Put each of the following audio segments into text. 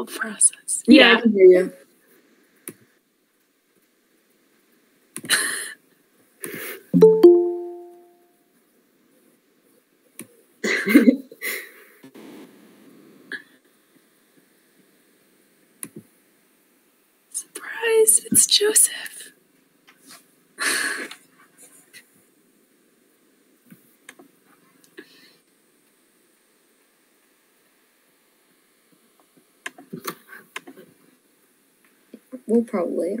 whole process. Yeah, I can hear you. Surprise, it's Joseph. We'll probably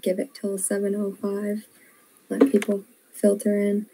give it till 7:05. Let people filter in.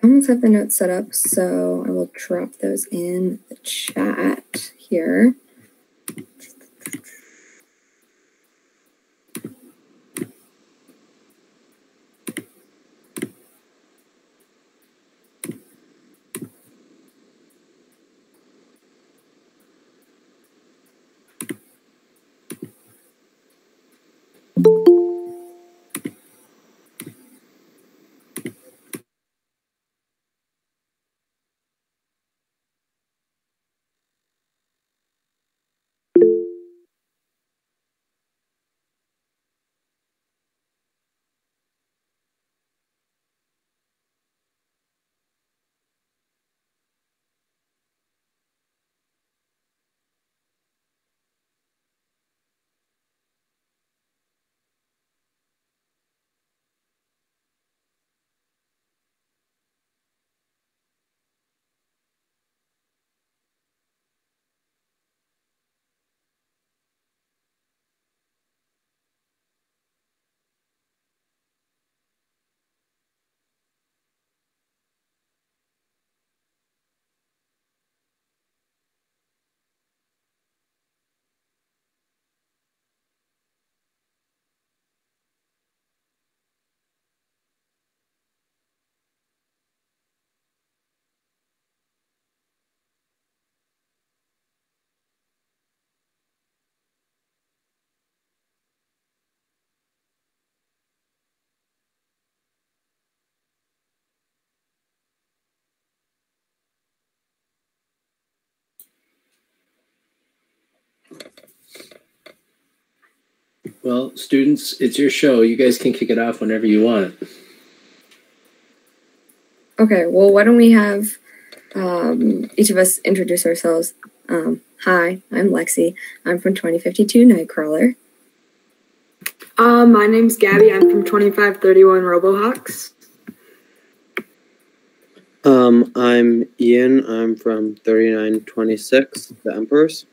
I almost have the notes set up, so I will drop those in the chat here. Well, students, it's your show. You guys can kick it off whenever you want. Okay, well, why don't we have each of us introduce ourselves. Hi, I'm Lexi. I'm from 2052 KnightKrawler. My name's Gabby. I'm from 2531 Robohawks. I'm Ian. I'm from 3926, The Emperors.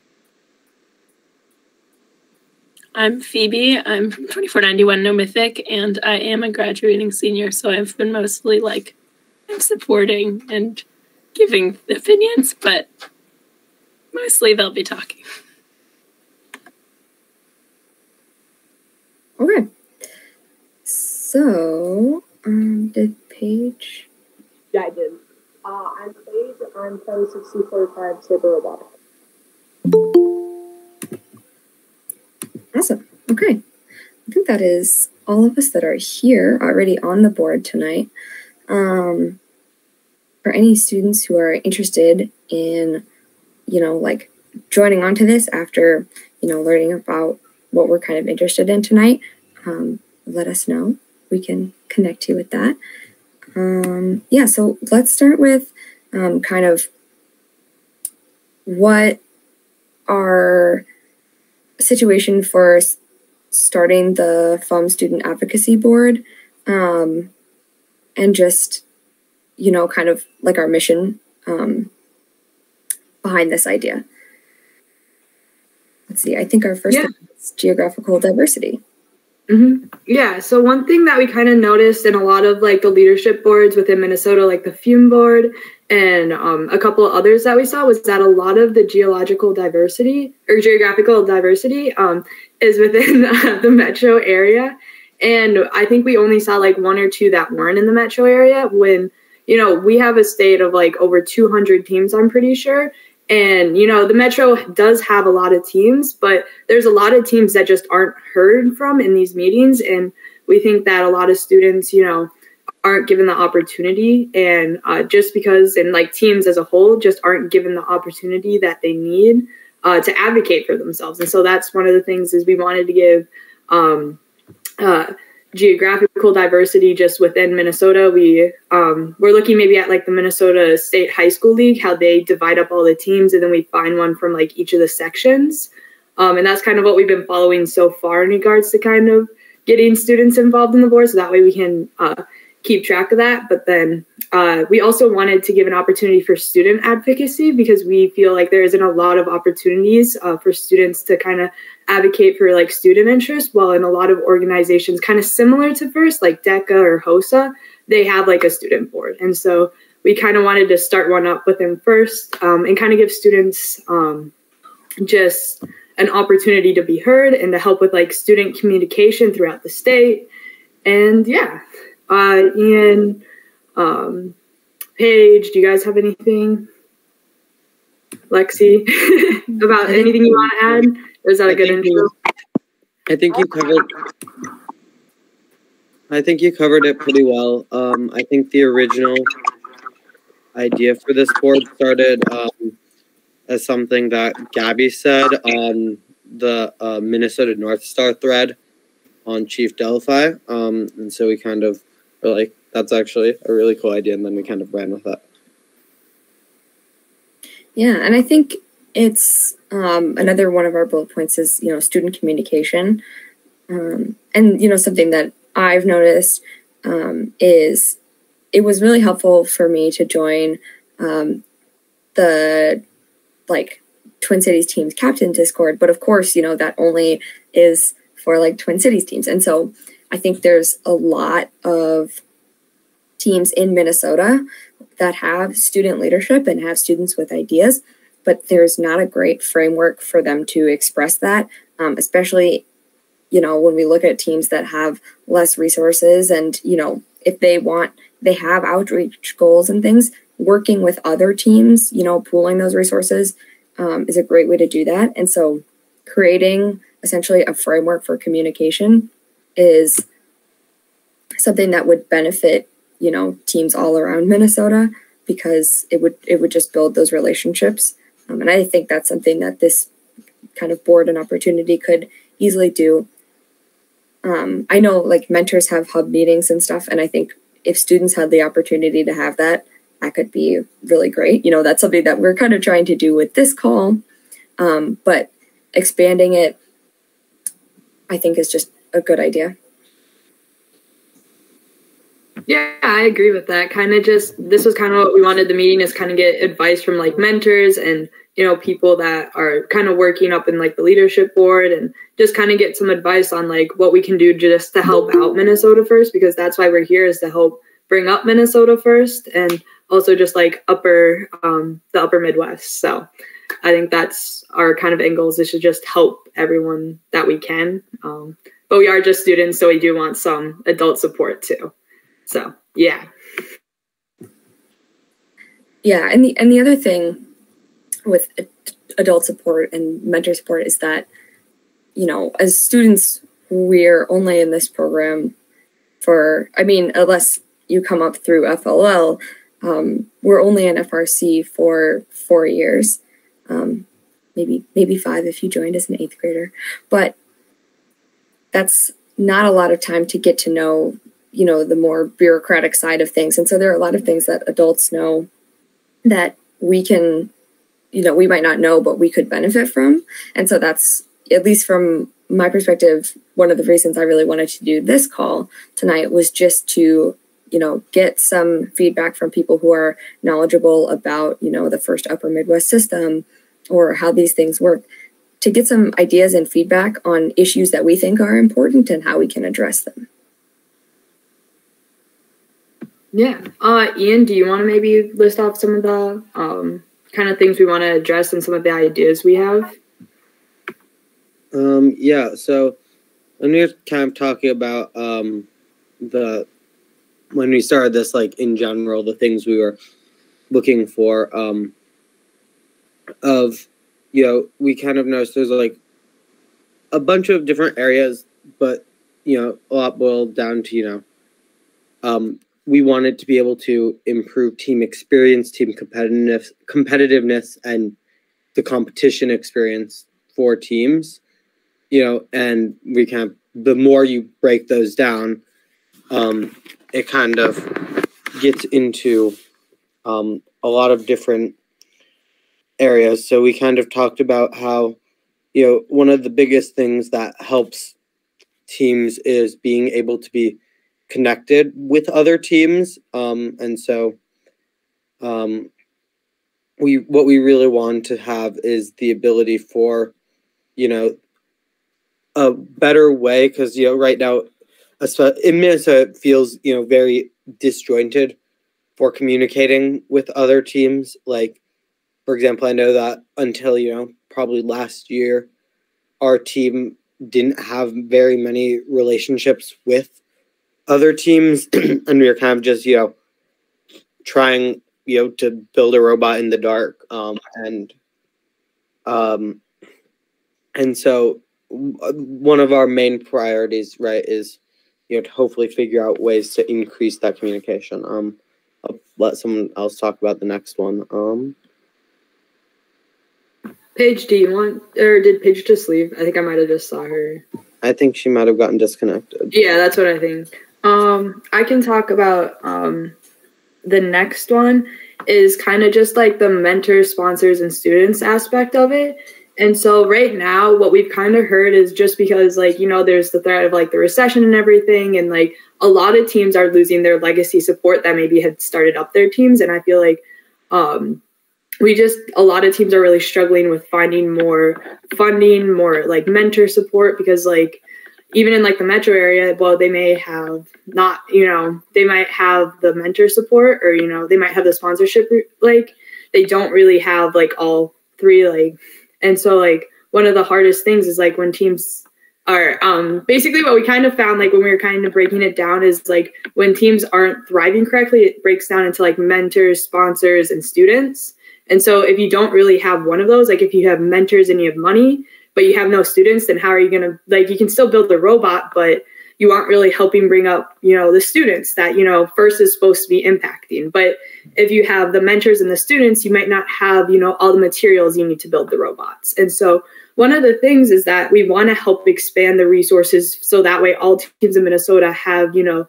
I'm Phoebe. I'm from 2491 No Mythic, and I am a graduating senior, so I've been mostly like supporting and giving opinions, but mostly they'll be talking. Okay. So, did Paige? Yeah, I did. I'm Paige. I'm from 6045 Saber Robotics. Awesome. Okay. I think that is all of us that are here already on the board tonight. for any students who are interested in, you know, like joining onto this after, you know, learning about what we're kind of interested in tonight, let us know. We can connect you with that. Yeah, so let's start with kind of what our situation for starting the FUME Student Advocacy Board and just, you know, kind of like our mission behind this idea. Let's see, I think our first one is geographical diversity. Mm-hmm. Yeah, so one thing that we kind of noticed in a lot of like the leadership boards within Minnesota, like the FUME Board and a couple of others that we saw, was that a lot of the geographical diversity is within the metro area. And I think we only saw like one or two that weren't in the metro area when, you know, we have a state of like over 200 teams, I'm pretty sure. And, you know, the metro does have a lot of teams, but there's a lot of teams that just aren't heard from in these meetings. And we think that a lot of students, you know, aren't given the opportunity. And just because, and like teams as a whole just aren't given the opportunity that they need to advocate for themselves. And so that's one of the things is we wanted to give geographical diversity just within Minnesota. We we're looking maybe at like the Minnesota State High School League, how they divide up all the teams, and then we find one from like each of the sections. And that's kind of what we've been following so far in regards to kind of getting students involved in the board, so that way we can keep track of that. But then we also wanted to give an opportunity for student advocacy, because we feel like there isn't a lot of opportunities for students to kind of advocate for like student interest, while in a lot of organizations kind of similar to FIRST, like DECA or HOSA, they have like a student board. And so we kind of wanted to start one up within FIRST and kind of give students just an opportunity to be heard and to help with like student communication throughout the state. And yeah. Ian, Paige, do you guys have anything? Lexi, about anything you want to add? Or is that a good intro? I think you covered it pretty well. I think the original idea for this board started as something that Gabby said on the Minnesota North Star thread on Chief Delphi, and so we kind of like, that's actually a really cool idea, and then we kind of ran with that. Yeah, and I think it's another one of our bullet points is, you know, student communication, and, you know, something that I've noticed is it was really helpful for me to join the like Twin Cities Teams Captain Discord, but of course, you know, that only is for like Twin Cities teams. And so I think there's a lot of teams in Minnesota that have student leadership and have students with ideas, but there's not a great framework for them to express that, especially, you know, when we look at teams that have less resources and, you know, if they want, they have outreach goals and things, working with other teams, you know, pooling those resources is a great way to do that. And so creating essentially a framework for communication is something that would benefit, you know, teams all around Minnesota, because it would just build those relationships. And I think that's something that this kind of board and opportunity could easily do. I know like mentors have hub meetings and stuff, and I think if students had the opportunity to have that, that could be really great. You know, that's something that we're kind of trying to do with this call, but expanding it, I think, is just a good idea. Yeah, I agree with that. Kind of just, this was kind of what we wanted the meeting is, kind of get advice from like mentors and, you know, people that are kind of working up in like the leadership board, and just kind of get some advice on like what we can do just to help out Minnesota FIRST, because that's why we're here, is to help bring up Minnesota FIRST and also just like upper, the upper Midwest. So I think that's our kind of end goals, is to just help everyone that we can. But we are just students, so we do want some adult support too. So, yeah. Yeah, and the other thing with adult support and mentor support is that, you know, as students, we're only in this program for, I mean, unless you come up through FLL, We're only in FRC for 4 years, maybe five if you joined as an 8th grader, but that's not a lot of time to get to know, you know, the more bureaucratic side of things. And so there are a lot of things that adults know that we can, you know, we might not know, but we could benefit from. And so that's, at least from my perspective, one of the reasons I really wanted to do this call tonight was just to, you know, get some feedback from people who are knowledgeable about, you know, the FIRST Upper Midwest system or how these things work, to get some ideas and feedback on issues that we think are important and how we can address them. Yeah. Ian, do you want to maybe list off some of the kind of things we want to address and some of the ideas we have? Yeah. So when we were kind of talking about when we started this, like in general, the things we were looking for, you know, we kind of noticed there's like a bunch of different areas, but, you know, a lot boiled down to, you know, we wanted to be able to improve team experience, team competitiveness, and the competition experience for teams, you know, and we kind of, the more you break those down, it kind of gets into a lot of different areas. So we kind of talked about how, you know, one of the biggest things that helps teams is being able to be connected with other teams. And so what we really want to have is the ability for, you know, a better way, because, you know, right now, in Minnesota, it feels, you know, very disjointed for communicating with other teams. Like, for example, I know that until, you know, probably last year, our team didn't have very many relationships with other teams, and we were kind of just, you know, trying, you know, to build a robot in the dark. And so one of our main priorities, right, is, you know, to hopefully figure out ways to increase that communication. I'll let someone else talk about the next one. Paige, do you want, or did Paige just leave? I think I might have just saw her. I think she might have gotten disconnected. Yeah, that's what I think. I can talk about the next one is kind of just like the mentors, sponsors, and students aspect of it. And so right now, what we've kind of heard is just because, like, you know, there's the threat of like the recession and everything, and like a lot of teams are losing their legacy support that maybe had started up their teams. And I feel like a lot of teams are really struggling with finding more funding, more like mentor support, because like even in like the metro area, well, they may have not, you know, they might have the mentor support, or, you know, they might have the sponsorship, like they don't really have like all three, like. And so, like, one of the hardest things is, like, when teams are basically what we kind of found, like, when we were kind of breaking it down is, like, when teams aren't thriving correctly, it breaks down into, like, mentors, sponsors, and students. And so if you don't really have one of those, like, if you have mentors and you have money, but you have no students, then how are you going to, like, you can still build the robot, but you aren't really helping bring up, you know, the students that, you know, FIRST is supposed to be impacting. But if you have the mentors and the students, you might not have, you know, all the materials you need to build the robots. And so one of the things is that we want to help expand the resources so that way all teams in Minnesota have, you know,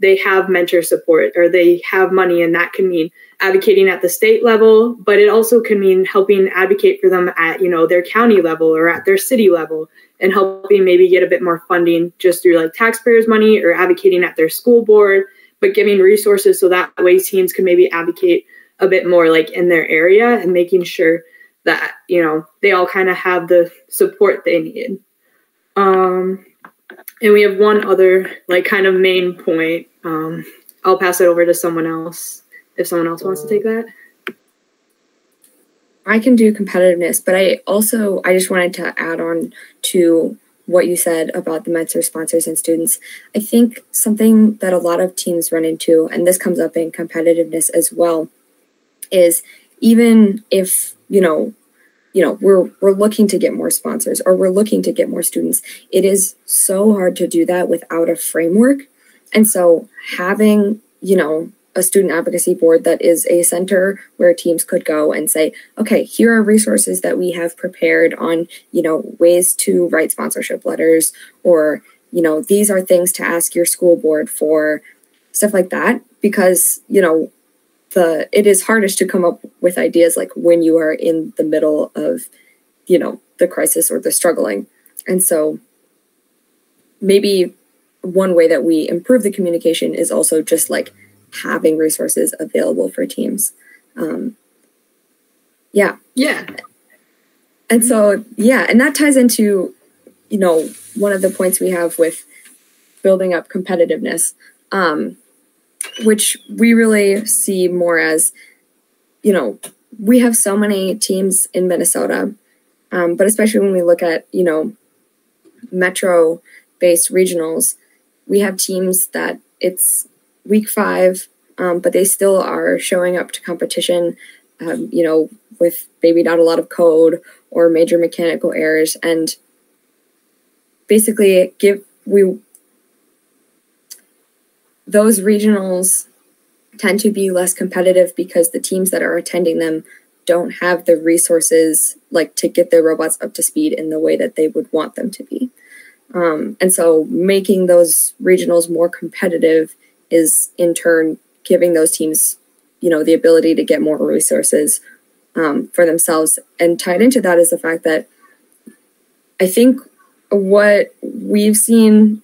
they have mentor support or they have money. And that can mean advocating at the state level, but it also can mean helping advocate for them at, you know, their county level or at their city level, and helping maybe get a bit more funding just through like taxpayers' money or advocating at their school board, but giving resources so that way teams can maybe advocate a bit more like in their area and making sure that, you know, they all kind of have the support they need. And we have one other like kind of main point. I'll pass it over to someone else if someone else wants to take that. I can do competitiveness, but I just wanted to add on to what you said about the mentors, sponsors, and students. I think something that a lot of teams run into, and this comes up in competitiveness as well, is even if, you know, we're looking to get more sponsors or we're looking to get more students, it is so hard to do that without a framework. And so having, you know, a student advocacy board that is a center where teams could go and say, okay, here are resources that we have prepared on, you know, ways to write sponsorship letters, or, you know, these are things to ask your school board for, stuff like that. Because, you know, it is hardest to come up with ideas like when you are in the middle of, you know, the crisis or the struggling. And so maybe one way that we improve the communication is also just like having resources available for teams. Yeah. And so, yeah, and that ties into, you know, one of the points we have with building up competitiveness, which we really see more as, you know, we have so many teams in Minnesota, but especially when we look at, you know, metro-based regionals, we have teams that it's week 5, but they still are showing up to competition, you know, with maybe not a lot of code or major mechanical errors. And basically those regionals tend to be less competitive because the teams that are attending them don't have the resources like to get their robots up to speed in the way that they would want them to be. And so making those regionals more competitive is in turn giving those teams, you know, the ability to get more resources for themselves. And tied into that is the fact that I think what we've seen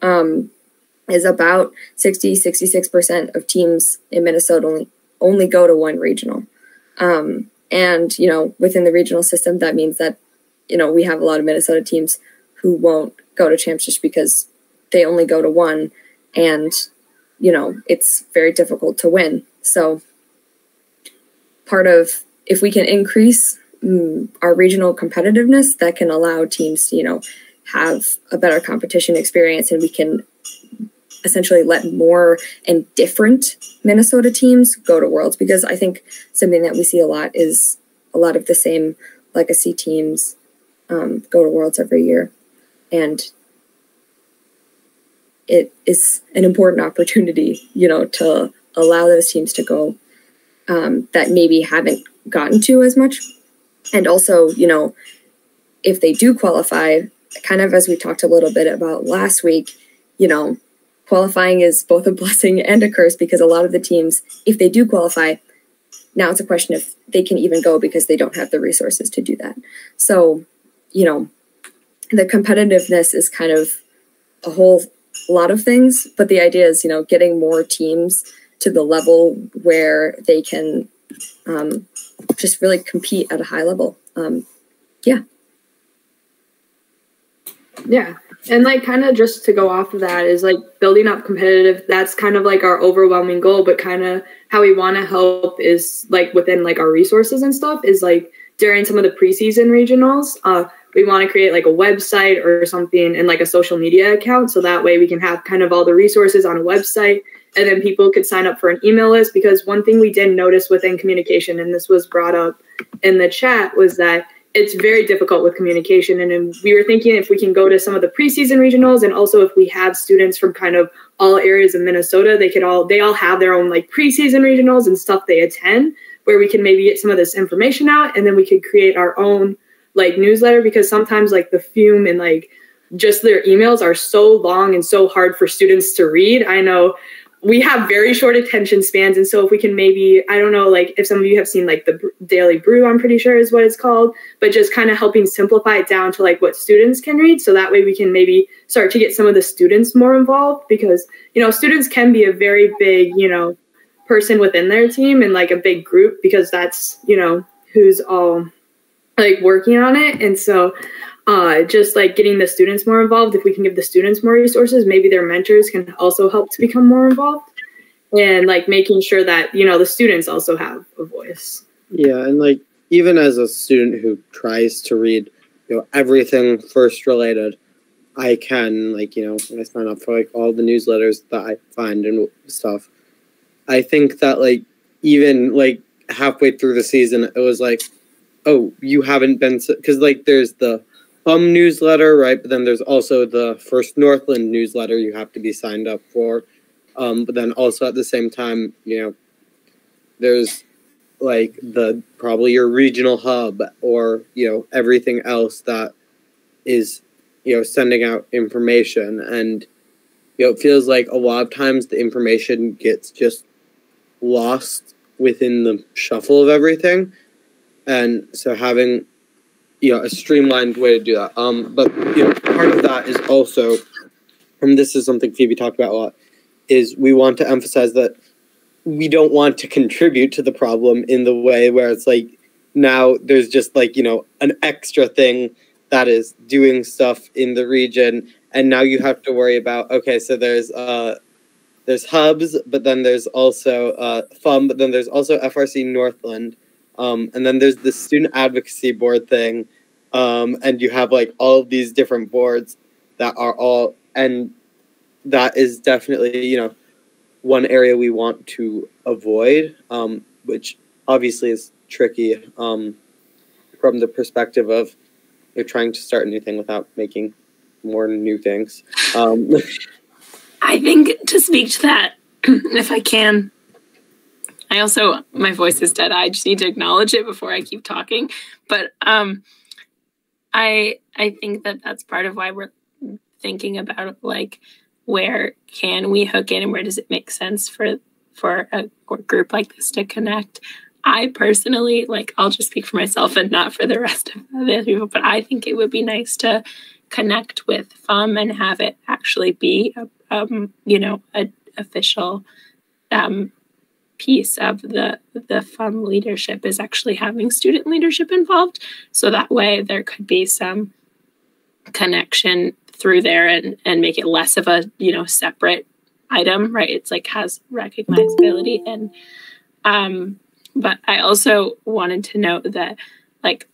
is about 66% of teams in Minnesota only go to one regional. And, you know, within the regional system, that means that, you know, we have a lot of Minnesota teams who won't go to champs just because they only go to one, and, you know, it's very difficult to win. So part of, if we can increase our regional competitiveness, that can allow teams to, you know, have a better competition experience, and we can essentially let more and different Minnesota teams go to Worlds. Because I think something that we see a lot is a lot of the same legacy teams go to Worlds every year. And it is an important opportunity, you know, to allow those teams to go that maybe haven't gotten to as much. And also, you know, if they do qualify, kind of as we talked a little bit about last week, you know, qualifying is both a blessing and a curse, because a lot of the teams, if they do qualify, now it's a question if they can even go because they don't have the resources to do that. So, you know, the competitiveness is kind of a whole lot of things, but the idea is, you know, getting more teams to the level where they can just really compete at a high level. Yeah. And like, kind of just to go off of that is like building up competitive. That's kind of like our overwhelming goal, but kind of how we want to help is like within like our resources and stuff is like during some of the preseason regionals, we want to create like a website or something and like a social media account. So that way we can have kind of all the resources on a website, and then people could sign up for an email list. Because one thing we did notice within communication, and this was brought up in the chat, was that it's very difficult with communication. And we were thinking if we can go to some of the preseason regionals, and also if we have students from kind of all areas of Minnesota, they all have their own like preseason regionals and stuff they attend, where we can maybe get some of this information out, and then we could create our own like newsletter. Because sometimes like the FUME and like just their emails are so long and so hard for students to read. I know we have very short attention spans. And so if we can maybe, I don't know, like if some of you have seen like the Daily Brew, I'm pretty sure is what it's called, but just kind of helping simplify it down to like what students can read. So that way we can maybe start to get some of the students more involved, because, you know, students can be a very big, you know, person within their team and like a big group, because that's, you know, who's all like working on it. And so just like getting the students more involved, if we can give the students more resources, maybe their mentors can also help to become more involved, and like making sure that, you know, the students also have a voice. Yeah. And like, even as a student who tries to read, you know, everything FIRST related, I can, like, you know, when I sign up for like all the newsletters that I find and stuff, I think that like, even like halfway through the season, it was like, oh, you haven't been, because like there's the newsletter, right? But then there's also the FRC Northland newsletter you have to be signed up for. But then also at the same time, you know, There's like the probably your regional hub or, you know, everything else that is, you know, sending out information. And, you know, it feels like a lot of times the information gets just lost within the shuffle of everything. And so having, you know, a streamlined way to do that. But, you know, part of that is also, and this is something Phoebe talked about a lot, is we want to emphasize that we don't want to contribute to the problem in the way where it's like, now there's just like, you know, an extra thing that is doing stuff in the region. And now you have to worry about, okay, so there's hubs, but then there's also FUM, but then there's also FRC Northland. And then there's the student advocacy board thing. And you have like all of these different boards that are all, and that is definitely, you know, one area we want to avoid, which obviously is tricky from the perspective of you're trying to start a new thing without making more new things. I think to speak to that, if I can, I also, my voice is dead. I just need to acknowledge it before I keep talking. But I think that that's part of why we're thinking about like, where can we hook in and where does it make sense for a group like this to connect? I personally, like, I'll just speak for myself and not for the rest of the other people, but I think it would be nice to connect with FUM and have it actually be, you know, an official piece of the FUM leadership is actually having student leadership involved. So that way there could be some connection through there and make it less of a, you know, separate item, right? It's like has recognizability. And but I also wanted to note that like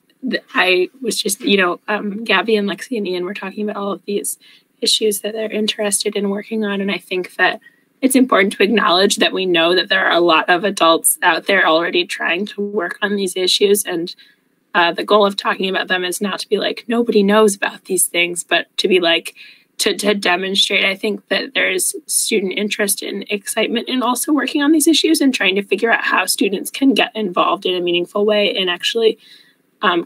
I was just, you know, Gabby and Lexi and Ian were talking about all of these issues that they're interested in working on. And I think that it's important to acknowledge that we know that there are a lot of adults out there already trying to work on these issues. And the goal of talking about them is not to be like, nobody knows about these things, but to be like, to demonstrate, I think that there's student interest and excitement in also working on these issues and trying to figure out how students can get involved in a meaningful way and actually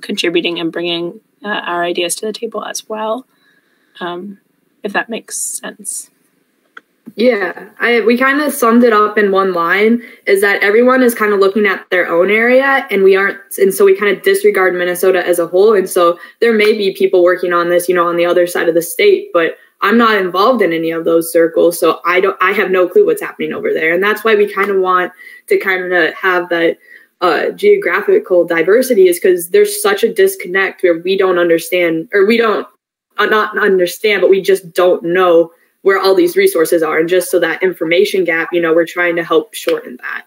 contributing and bringing our ideas to the table as well, if that makes sense. Yeah, we kind of summed it up in one line, is that everyone is kind of looking at their own area and we aren't, and so we kind of disregard Minnesota as a whole. And so there may be people working on this, you know, on the other side of the state, but I'm not involved in any of those circles. So I have no clue what's happening over there. And that's why we kind of want to kind of have that geographical diversity, is because there's such a disconnect where we don't understand, or we don't not understand, but we just don't know where all these resources are. And just so that information gap, you know, we're trying to help shorten that.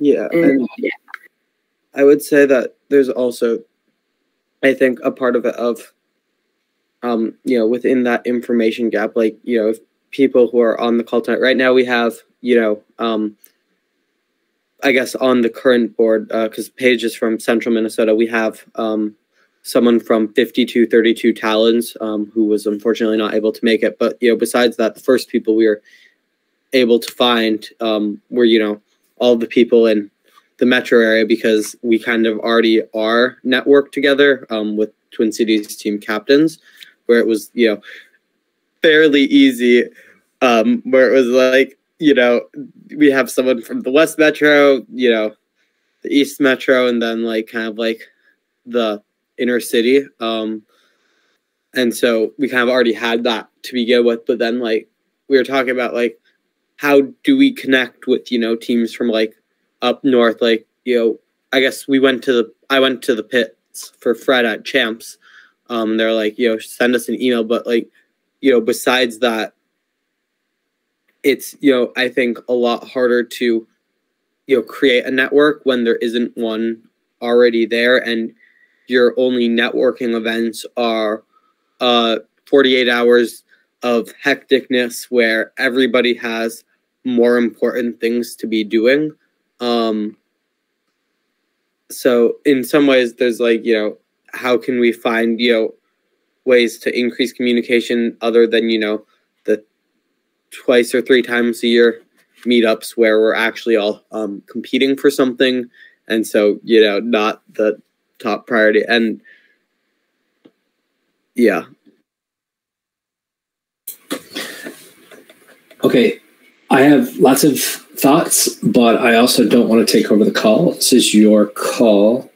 Yeah. And yeah. I would say that there's also, I think, a part of it of, you know, within that information gap, like, you know, if people who are on the call tonight, right now we have, you know, I guess on the current board, because Paige is from Central Minnesota, we have someone from 5232 Talons, who was unfortunately not able to make it. But, you know, besides that, the first people we were able to find were, you know, all the people in the metro area, because we kind of already are networked together with Twin Cities Team Captains, where it was, you know, fairly easy, where it was like, you know, we have someone from the West Metro, you know, the East Metro, and then like kind of like the inner city, and so we kind of already had that to begin with. But then like we were talking about like, how do we connect with, you know, teams from like up north? Like, you know, I guess we went to the, I went to the pits for Fred at Champs. They're like, you know, send us an email. But like, you know, besides that, it's, you know, I think a lot harder to, you know, create a network when there isn't one already there, and your only networking events are 48 hours of hecticness where everybody has more important things to be doing. So in some ways there's like, you know, how can we find, you know, ways to increase communication other than, you know, the twice or three times a year meetups where we're actually all competing for something. And so, you know, not the top priority. And yeah. Okay. I have lots of thoughts, but I also don't want to take over the call. This is your call.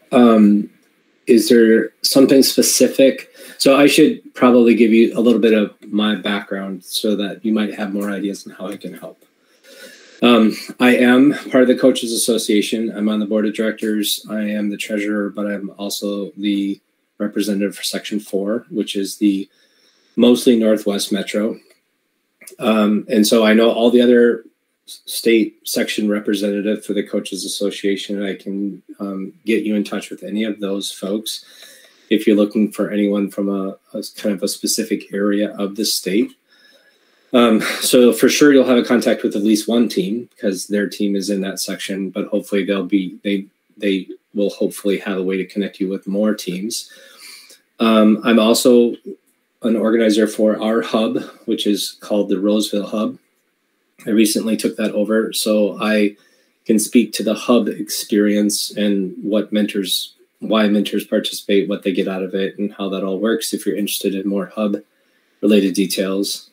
Is there something specific? So I should probably give you a little bit of my background so that you might have more ideas on how I can help. I am part of the Coaches Association. I'm on the board of directors. I am the treasurer, but I'm also the representative for Section 4, which is the mostly Northwest Metro. And so I know all the other state section representative for the Coaches Association, and I can get you in touch with any of those folks if you're looking for anyone from a kind of a specific area of the state. So for sure you'll have a contact with at least one team because their team is in that section, but hopefully they'll be, they will hopefully have a way to connect you with more teams. I'm also an organizer for our hub, which is called the Roseville Hub. I recently took that over, so I can speak to the hub experience and what mentors, why mentors participate, what they get out of it, and how that all works if you're interested in more hub-related details.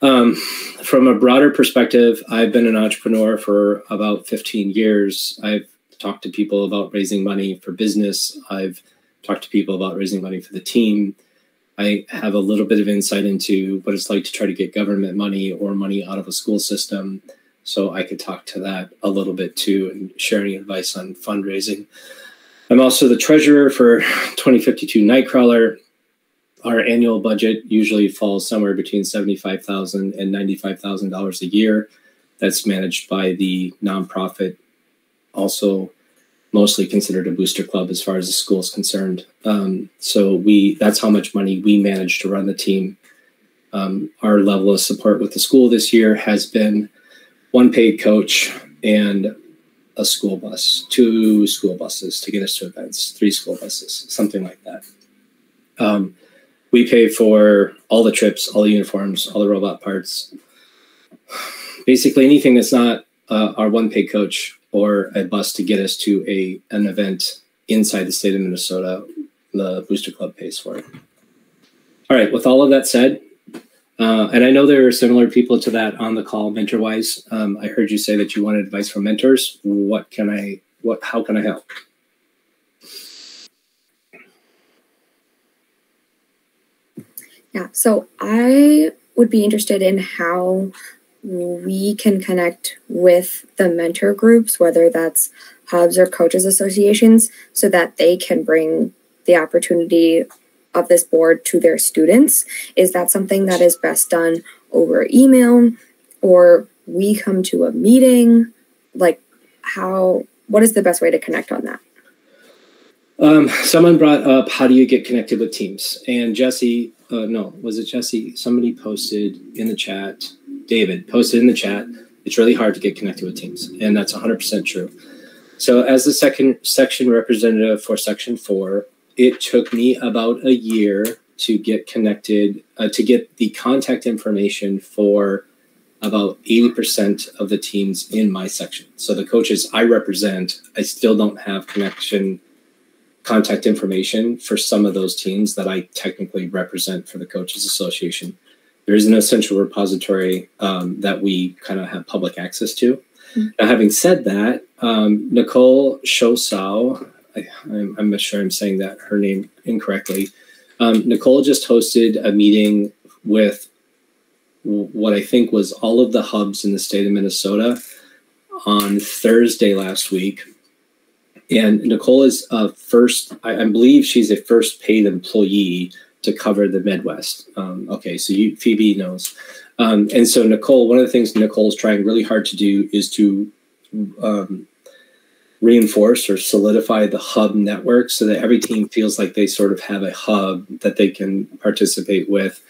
From a broader perspective, I've been an entrepreneur for about 15 years. I've talked to people about raising money for business. I've talked to people about raising money for the team. I have a little bit of insight into what it's like to try to get government money or money out of a school system. So I could talk to that a little bit too and sharing advice on fundraising. I'm also the treasurer for 2052 KnightKrawler. Our annual budget usually falls somewhere between $75,000 and $95,000 a year. That's managed by the nonprofit, also mostly considered a booster club as far as the school is concerned. So that's how much money we manage to run the team. Our level of support with the school this year has been one paid coach and a school bus, 2 school buses to get us to events, 3 school buses, something like that. We pay for all the trips, all the uniforms, all the robot parts, basically anything that's not our one paid coach or a bus to get us to an event inside the state of Minnesota. The Booster Club pays for it. All right, with all of that said, and I know there are similar people to that on the call mentor-wise. I heard you say that you wanted advice from mentors. How can I help? Yeah, so I would be interested in how we can connect with the mentor groups, whether that's hubs or coaches associations, so that they can bring the opportunity of this board to their students. Is that something that is best done over email, or we come to a meeting? Like what is the best way to connect on that? Someone brought up, how do you get connected with teams? And Jesse, no, was it Jesse? Somebody posted in the chat, David posted in the chat, it's really hard to get connected with teams. And that's 100% true. So as the second section representative for Section 4, it took me about a year to get connected, to get the contact information for about 80% of the teams in my section. So the coaches I represent, I still don't have contact information for some of those teams that I technically represent for the Coaches Association. There is an essential repository that we kind of have public access to. Mm-hmm. Now, having said that, Nicole Schossow, I'm not sure I'm saying that her name incorrectly. Nicole just hosted a meeting with what I think was all of the hubs in the state of Minnesota on Thursday last week. And Nicole is I believe she's a first paid employee to cover the Midwest. Okay, so Phoebe knows. And so Nicole, one of the things Nicole's trying really hard to do is to reinforce or solidify the hub network so that every team feels like they sort of have a hub that they can participate with.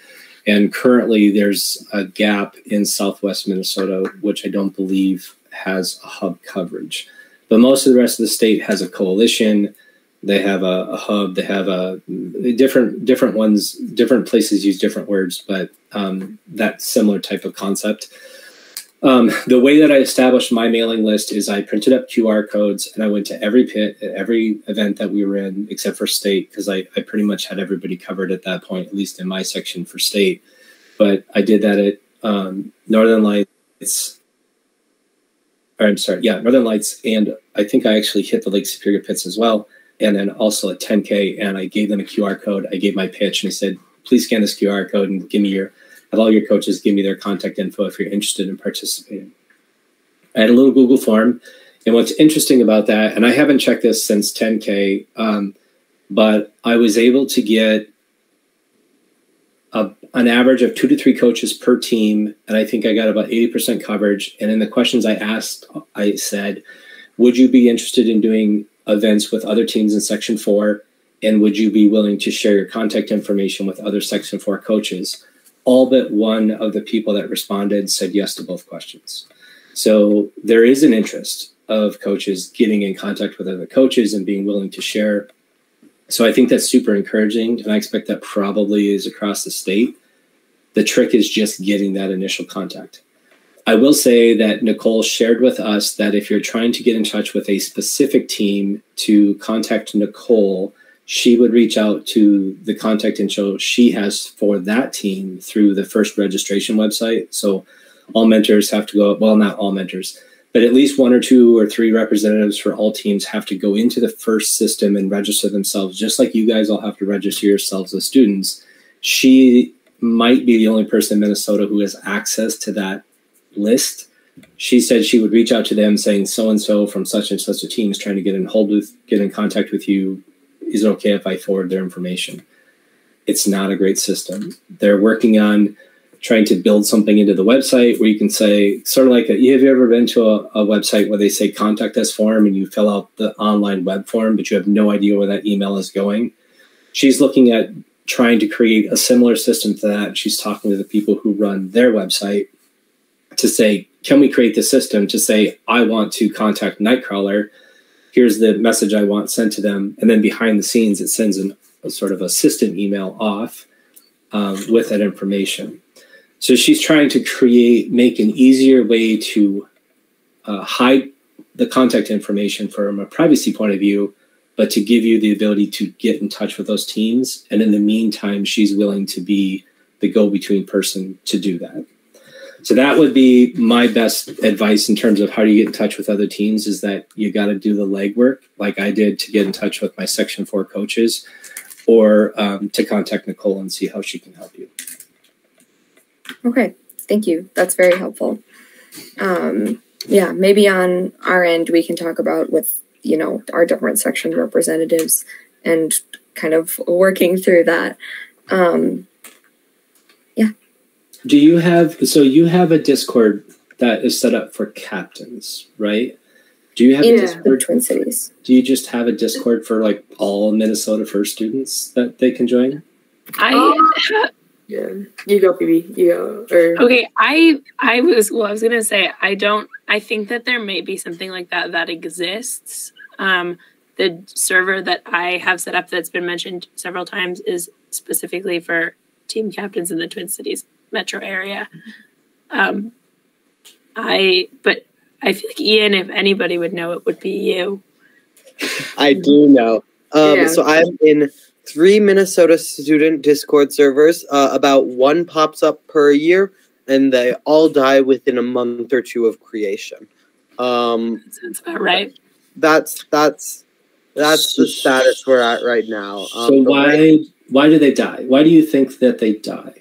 And currently there's a gap in Southwest Minnesota, which I don't believe has a hub coverage. But most of the rest of the state has a coalition. They have a hub. They have different ones. Different places use different words, but that similar type of concept. The way that I established my mailing list is I printed up QR codes and I went to every pit at every event that we were in, except for state, because I pretty much had everybody covered at that point, at least in my section for state. But I did that at Northern Lights. Or I'm sorry, yeah, Northern Lights. And I think I actually hit the Lake Superior pits as well. And then also at 10K, and I gave them a QR code. I gave my pitch and I said, please scan this QR code and give me your... have all your coaches give me their contact info if you're interested in participating. I had a little Google form. And what's interesting about that, and I haven't checked this since 10K, but I was able to get an average of 2 to 3 coaches per team. And I think I got about 80% coverage. And in the questions I asked, I said, would you be interested in doing events with other teams in Section 4? And would you be willing to share your contact information with other Section 4 coaches? All but one of the people that responded said yes to both questions. So there is an interest of coaches getting in contact with other coaches and being willing to share. So I think that's super encouraging, and I expect that probably is across the state. The trick is just getting that initial contact. I will say that Nicole shared with us that if you're trying to get in touch with a specific team to contact Nicole, she would reach out to the contact info she has for that team through the FIRST registration website. So all mentors have to go, well, not all mentors, but at least 1 or 2 or 3 representatives for all teams have to go into the FIRST system and register themselves, just like you guys all have to register yourselves as students. She might be the only person in Minnesota who has access to that list. She said she would reach out to them saying, so-and-so from such and such a team is trying to get in contact with you. Is it okay if I forward their information? It's not a great system. They're working on trying to build something into the website where you can say, sort of like, have you ever been to a website where they say contact us form and you fill out the online web form, but you have no idea where that email is going? She's looking at trying to create a similar system to that. She's talking to the people who run their website to say, can we create the system to say, I want to contact KnightKrawler. Here's the message I want sent to them. And then behind the scenes, it sends a sort of assistant email off with that information. So she's trying to make an easier way to hide the contact information from a privacy point of view, but to give you the ability to get in touch with those teams. And in the meantime, she's willing to be the go-between person to do that. So that would be my best advice in terms of how do you get in touch with other teams, is that you got to do the legwork like I did to get in touch with my Section 4 coaches, or to contact Nicole and see how she can help you. Okay, thank you. That's very helpful. Yeah, maybe on our end we can talk about with, you know, our different section representatives and kind of working through that. Do you have, so you have a Discord that is set up for captains, right? Do you have a Discord for Twin Cities? Do you just have a Discord for like all Minnesota FIRST students that they can join? Yeah, you go, baby. You go. Or... Okay, I was gonna say I think that there may be something like that that exists. The server that I have set up that's been mentioned several times is specifically for team captains in the Twin Cities metro area. But I feel like, Ian, if anybody would know, it would be you. I do know. So I'm in 3 Minnesota student Discord servers. About 1 pops up per year, and they all die within a month or 2 of creation. That sounds about right. That's the status we're at right now. So why do they die? Why do you think that they die?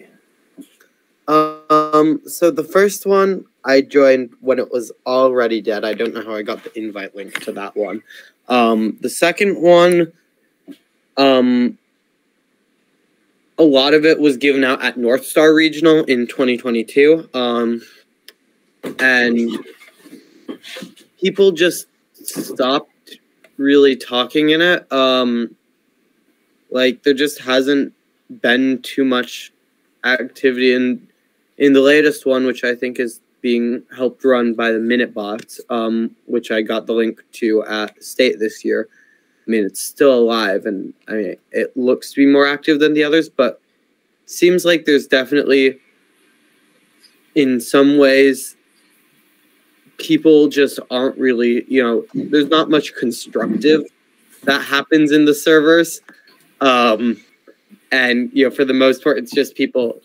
So the first one I joined when it was already dead. I don't know how I got the invite link to that one. The second one, a lot of it was given out at North Star Regional in 2022. And people just stopped really talking in it. Like there just hasn't been too much activity in the latest one, which I think is being helped run by the Minute Bots, which I got the link to at State this year. I mean, it's still alive, and I mean, it looks to be more active than the others, but seems like there's definitely, in some ways, people just aren't really, you know, there's not much constructive that happens in the servers. And, you know, for the most part, it's just people,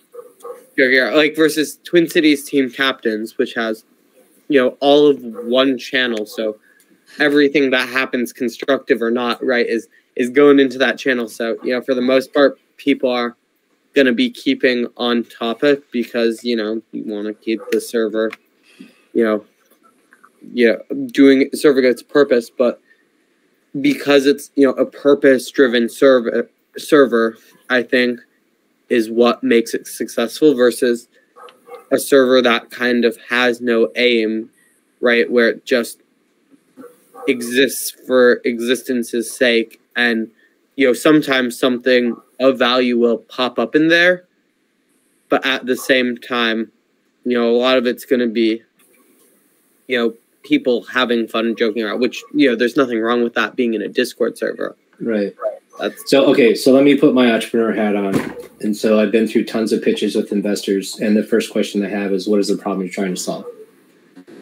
like versus Twin Cities Team Captains, which has, you know, all of one channel. So everything that happens, constructive or not, right, is going into that channel. So, you know, for the most part, people are going to be keeping on topic because, you know, you want to keep the server, you know, doing serving its purpose. But because it's, you know, a purpose-driven server, I think, is what makes it successful versus a server that kind of has no aim, right, where it just exists for existence's sake. And, you know, sometimes something of value will pop up in there, but at the same time, you know, a lot of it's going to be, you know, people having fun and joking around, which, you know, there's nothing wrong with that being in a Discord server. Right. That's so, okay, so let me put my entrepreneur hat on. And so I've been through tons of pitches with investors, and the first question I have is, what is the problem you're trying to solve?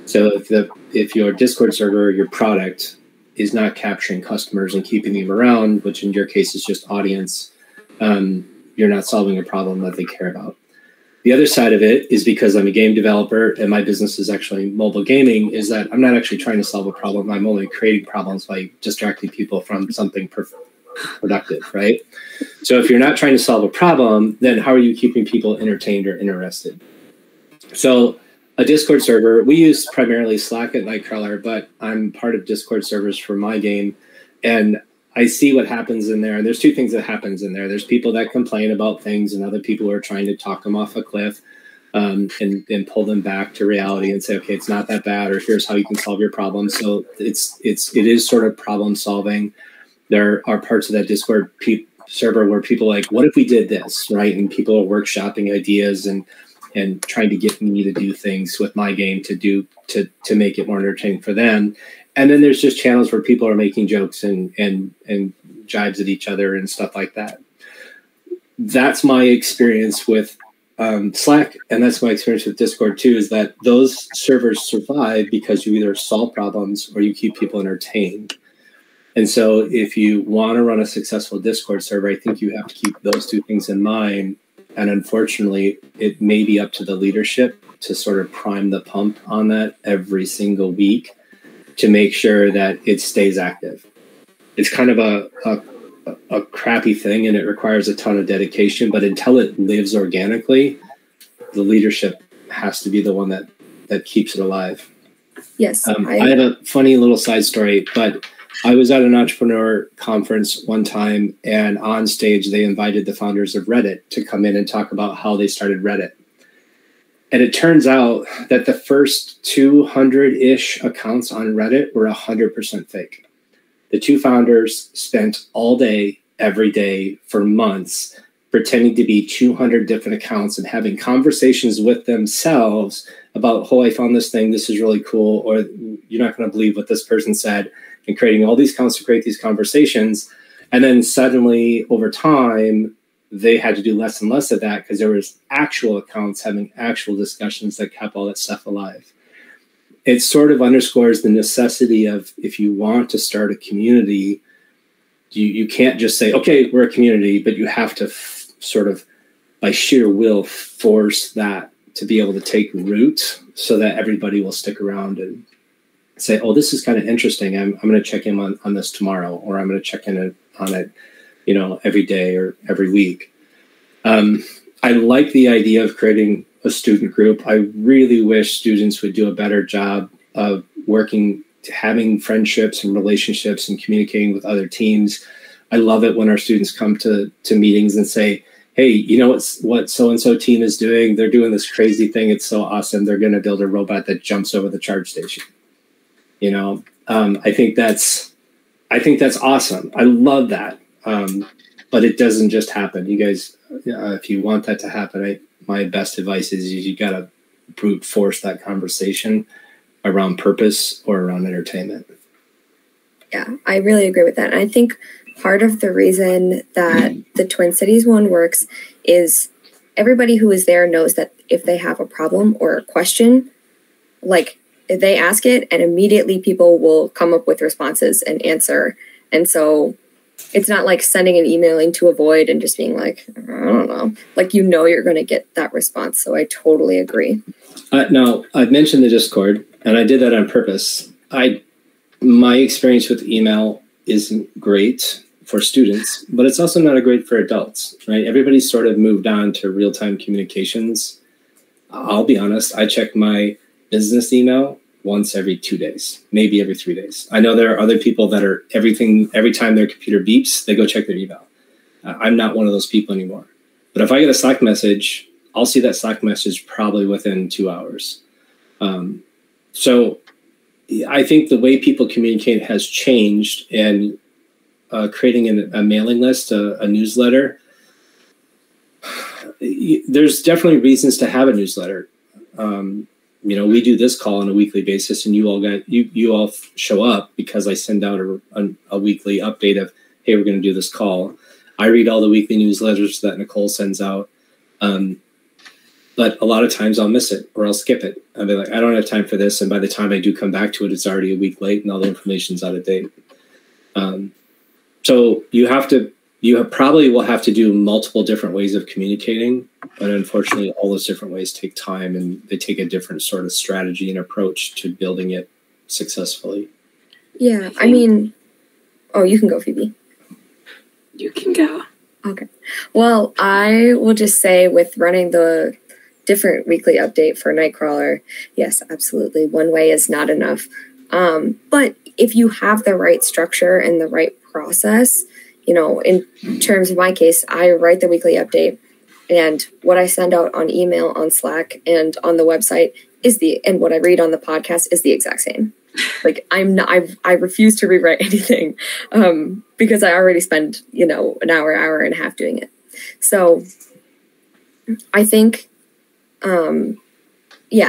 So if your Discord server, your product, is not capturing customers and keeping them around, which in your case is just audience, you're not solving a problem that they care about. The other side of it is, because I'm a game developer and my business is actually mobile gaming, is that I'm not actually trying to solve a problem. I'm only creating problems by distracting people from something productive, right? So if you're not trying to solve a problem, then how are you keeping people entertained or interested? So a Discord server, we use primarily Slack at KnightKrawler, but I'm part of Discord servers for my game, and I see what happens in there. And there's two things that happens in there. There's people that complain about things, and other people are trying to talk them off a cliff and pull them back to reality and say, okay, it's not that bad, or here's how you can solve your problem. So it is sort of problem solving. There are parts of that Discord server where people are like, what if we did this, right? And people are workshopping ideas and trying to get me to do things with my game to make it more entertaining for them. And then there's just channels where people are making jokes and jibes at each other and stuff like that. That's my experience with Slack, and that's my experience with Discord too, is that those servers survive because you either solve problems or you keep people entertained. And so if you want to run a successful Discord server, I think you have to keep those two things in mind. And unfortunately, it may be up to the leadership to sort of prime the pump on that every single week to make sure that it stays active. It's kind of a crappy thing, and it requires a ton of dedication, but until it lives organically, the leadership has to be the one that keeps it alive. Yes. I have a funny little side story, but I was at an entrepreneur conference one time, and on stage, they invited the founders of Reddit to come in and talk about how they started Reddit. And it turns out that the first 200-ish accounts on Reddit were 100% fake. The two founders spent all day, every day, for months, pretending to be 200 different accounts and having conversations with themselves about, oh, I found this thing, this is really cool, or you're not going to believe what this person said, and creating all these accounts to create these conversations. And then suddenly, over time, they had to do less and less of that because there was actual accounts having actual discussions that kept all that stuff alive. It sort of underscores the necessity of, if you want to start a community, you can't just say, okay, we're a community, but you have to sort of by sheer will force that to be able to take root so that everybody will stick around and say, oh, this is kind of interesting. I'm going to check in on this tomorrow, or I'm going to check in on it, you know, every day or every week. I like the idea of creating a student group. I really wish students would do a better job of working, having friendships and relationships and communicating with other teams. I love it when our students come to meetings and say, hey, you know what so-and-so team is doing? They're doing this crazy thing. It's so awesome. They're going to build a robot that jumps over the charge station. You know, I think that's awesome. I love that. But it doesn't just happen. You guys, if you want that to happen, my best advice is you got to brute force that conversation around purpose or around entertainment. Yeah, I really agree with that. And I think part of the reason that the Twin Cities one works is everybody who is there knows that if they have a problem or a question, like, they ask it and immediately people will come up with responses and answer. And so it's not like sending an email into a void and just being like, I don't know, like, you know, you're going to get that response. So I totally agree. Now, I've mentioned the Discord and I did that on purpose. My experience with email isn't great for students, but it's also not great for adults, right? Everybody's sort of moved on to real-time communications. I'll be honest, I check my business email once every 2 days, maybe every 3 days. I know there are other people that are every time their computer beeps, they go check their email. I'm not one of those people anymore. But if I get a Slack message, I'll see that Slack message probably within 2 hours. So I think the way people communicate has changed, and creating a mailing list, a newsletter, there's definitely reasons to have a newsletter. You know, we do this call on a weekly basis, and you all show up because I send out a weekly update of, hey, we're going to do this call. I read all the weekly newsletters that Nicole sends out, but a lot of times I'll miss it or I'll skip it. I'll be like, I don't have time for this, and by the time I do come back to it, it's already a week late and all the information's out of date. So you probably will have to do multiple different ways of communicating, but unfortunately all those different ways take time, and they take a different sort of strategy and approach to building it successfully. Yeah, I mean, oh, you can go, Phoebe. You can go. Okay. Well, I will just say with running the different weekly update for KnightKrawler, yes, absolutely, one way is not enough. But if you have the right structure and the right process, you know, in terms of my case, I write the weekly update, and what I send out on email, on Slack, and on the website and what I read on the podcast is the exact same. Like, I refuse to rewrite anything because I already spend, you know, an hour and a half doing it. So I think, yeah.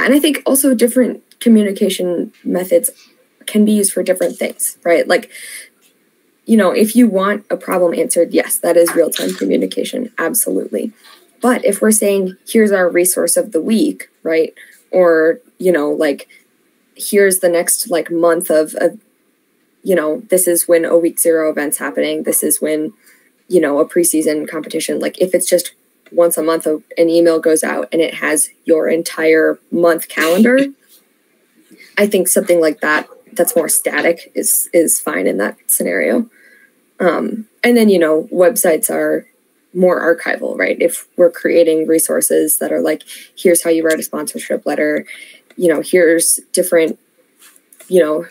And I think also different communication methods can be used for different things, right? Like, you know, if you want a problem answered, yes, that is real-time communication, absolutely. But if we're saying, here's our resource of the week, right? Or, you know, like, here's the next, like, month of, you know, this is when a week zero event's happening. This is when, you know, a preseason competition. Like, if it's just once a month, an email goes out and it has your entire month calendar, I think something like that that's more static is fine in that scenario. And then, you know, websites are more archival, right? If we're creating resources that are like, here's how you write a sponsorship letter, you know, here's different, you know,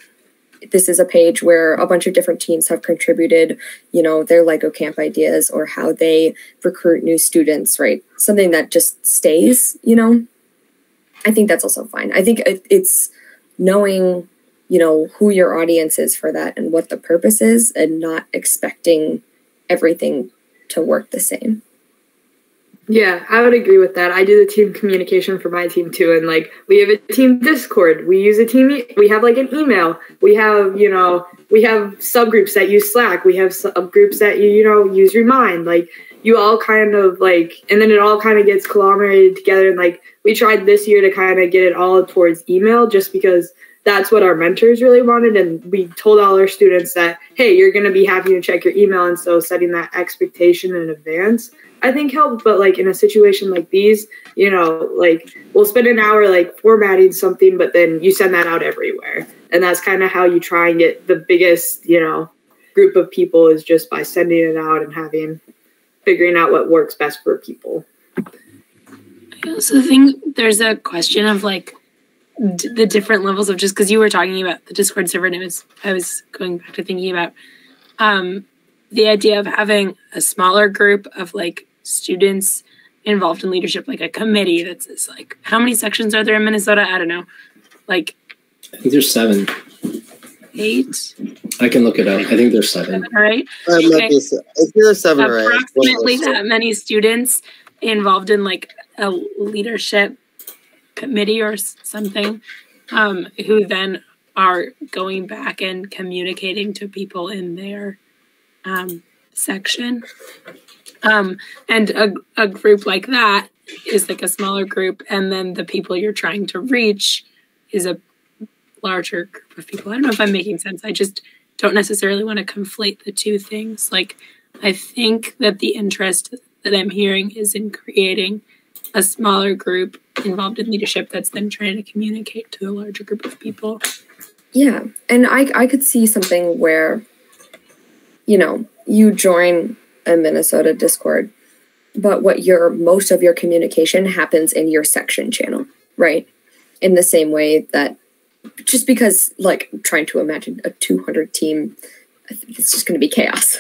this is a page where a bunch of different teams have contributed, you know, their Lego camp ideas or how they recruit new students, right? Something that just stays, you know, I think that's also fine. I think it's knowing, you know, who your audience is for that and what the purpose is, and not expecting everything to work the same. Yeah, I would agree with that. I do the team communication for my team too. And like, we have a team Discord, we use a team, we have like an email, we have, you know, we have subgroups that use Slack, we have subgroups that, you know, use Remind, like you all kind of like, and then it all kind of gets collaborated together. And like, we tried this year to kind of get it all towards email just because that's what our mentors really wanted. And we told all our students that, hey, you're going to be having to check your email. And so setting that expectation in advance, I think, helped. But like in a situation like these, you know, like we'll spend an hour like formatting something, but then you send that out everywhere. And that's kind of how you try and get the biggest, you know, group of people, is just by sending it out and figuring out what works best for people. I also think there's a question of like, the different levels of, just because you were talking about the Discord server, and I was going back to thinking about the idea of having a smaller group of like students involved in leadership, like a committee that's like, how many sections are there in Minnesota? I don't know. Like, I think there's 7. 8? I can look it up. I think there's 7. Right? Okay. If there's 7, approximately right, that many students involved in like a leadership committee or something, who then are going back and communicating to people in their section. And a group like that is like a smaller group, and then the people you're trying to reach is a larger group of people. I don't know if I'm making sense. I just don't necessarily want to conflate the two things. Like, I think that the interest that I'm hearing is in creating a smaller group involved in leadership that's then trying to communicate to a larger group of people. Yeah, and I could see something where, you know, you join a Minnesota Discord, but what your most of your communication happens in your section channel, right? In the same way that, just because, like, trying to imagine a 200 team, I think it's just going to be chaos.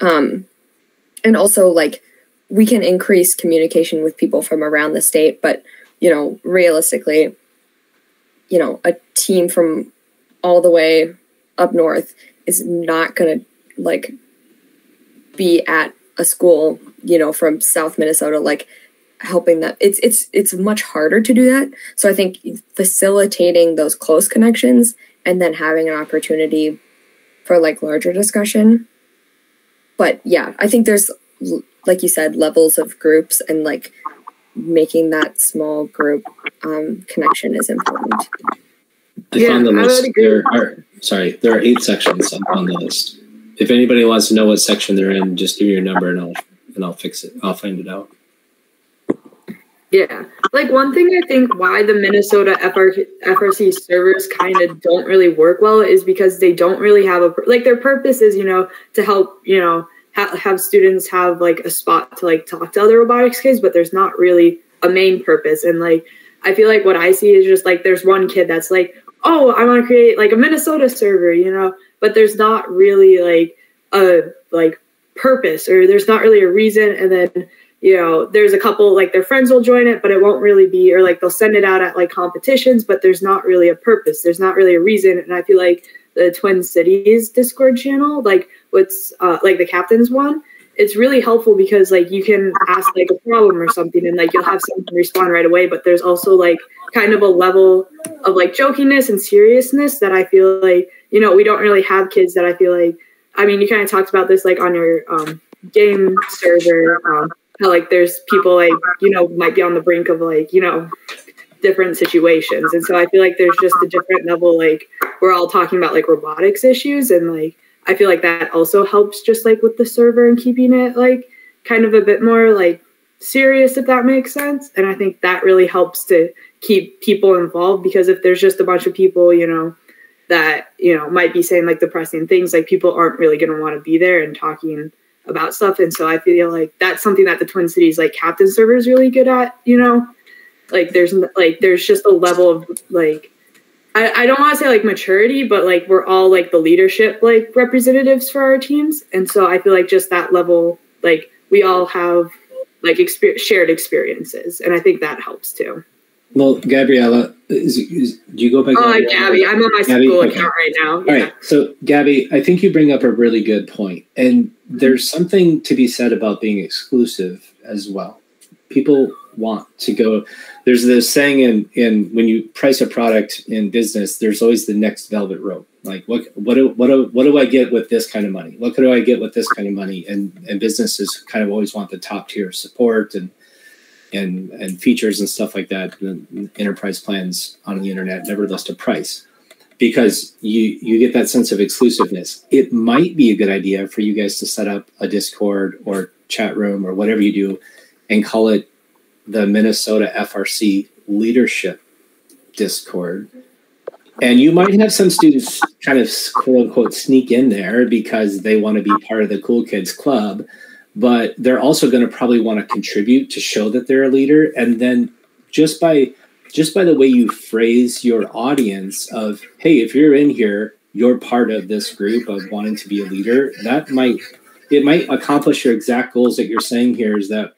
And also, like, we can increase communication with people from around the state, but, you know, realistically, you know, a team from all the way up north is not going to, like, be at a school, you know, from South Minnesota, like, helping them. It's much harder to do that. So I think facilitating those close connections and then having an opportunity for, like, larger discussion. But yeah, I think there's, like you said, levels of groups, and, like, making that small group connection is important. I found the list. There are 8 sections on the list. If anybody wants to know what section they're in, just give me your number and I'll fix it. I'll find it out. Yeah, like, one thing I think why the Minnesota FRC servers kind of don't really work well is because they don't really have a, like, their purpose is, you know, to help, you know, have students have, like, a spot to, like, talk to other robotics kids, but there's not really a main purpose. And, like, I feel like what I see is just, like, there's one kid that's like, oh, I want to create, like, a Minnesota server, you know, but there's not really, like, a, like, purpose, or there's not really a reason. And then, you know, there's a couple, like, their friends will join it, but it won't really be, or, like, they'll send it out at, like, competitions, but there's not really a purpose. There's not really a reason. And I feel like the Twin Cities Discord channel, like, what's like the captain's one, it's really helpful because, like, you can ask, like, a problem or something, and, like, you'll have someone respond right away. But there's also, like, kind of a level of, like, jokiness and seriousness that I feel like, you know, we don't really have kids that I feel like, I mean, you kind of talked about this, like, on your game server, how, like, there's people, like, you know, might be on the brink of, like, you know, different situations. And so I feel like there's just a different level, like, we're all talking about, like, robotics issues. And, like, I feel like that also helps just, like, with the server and keeping it, like, kind of a bit more, like, serious, if that makes sense. And I think that really helps to keep people involved, because if there's just a bunch of people, you know, that, you know, might be saying, like, depressing things, like, people aren't really going to want to be there and talking about stuff. And so I feel like that's something that the Twin Cities, like, captain server is really good at, you know, like, there's just a level of, like, I don't want to say, like, maturity, but, like, we're all, like, the leadership, like, representatives for our teams. And so I feel like just that level, like, we all have, like, shared experiences. And I think that helps too. Well, Gabriella, do you go by Gabriella? Gabby. I'm on my school account right now. All right. So, Gabby, I think you bring up a really good point. And there's something to be said about being exclusive as well. People want to go. There's this saying in when you price a product in business, there's always the next velvet rope. Like, what do I get with this kind of money? What could I get with this kind of money? And businesses kind of always want the top tier support and features and stuff like that. And enterprise plans on the internet never list a price, because you get that sense of exclusiveness. It might be a good idea for you guys to set up a Discord or chat room or whatever you do and call it the Minnesota FRC Leadership Discord. And you might have some students kind of, quote unquote, sneak in there because they want to be part of the cool kids club, but they're also going to probably want to contribute to show that they're a leader. And then just by the way you phrase your audience of, hey, if you're in here, you're part of this group of wanting to be a leader, it might accomplish your exact goals that you're saying here, is that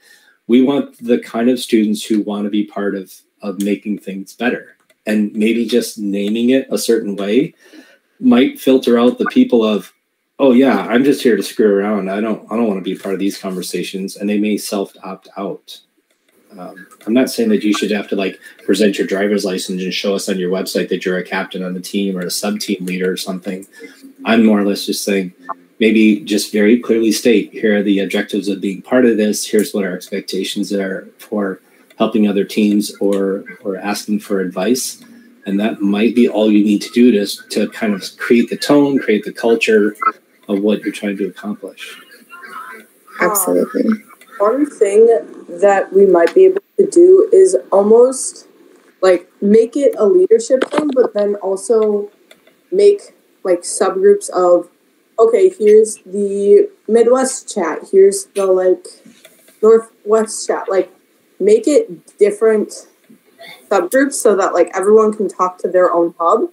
we want the kind of students who want to be part of making things better. And maybe just naming it a certain way might filter out the people of, oh yeah, I'm just here to screw around. I don't want to be part of these conversations. And they may self-opt out. I'm not saying that you should have to, like, present your driver's license and show us on your website that you're a captain on the team or a sub-team leader or something. I'm more or less just saying, maybe just very clearly state, here are the objectives of being part of this. Here's what our expectations are for helping other teams or asking for advice. And that might be all you need to do to kind of create the tone, create the culture of what you're trying to accomplish. Absolutely. One thing that we might be able to do is almost like make it a leadership thing, but then also make like subgroups of, okay, here's the Midwest chat, here's the like Northwest chat, like make it different subgroups so that like everyone can talk to their own hub,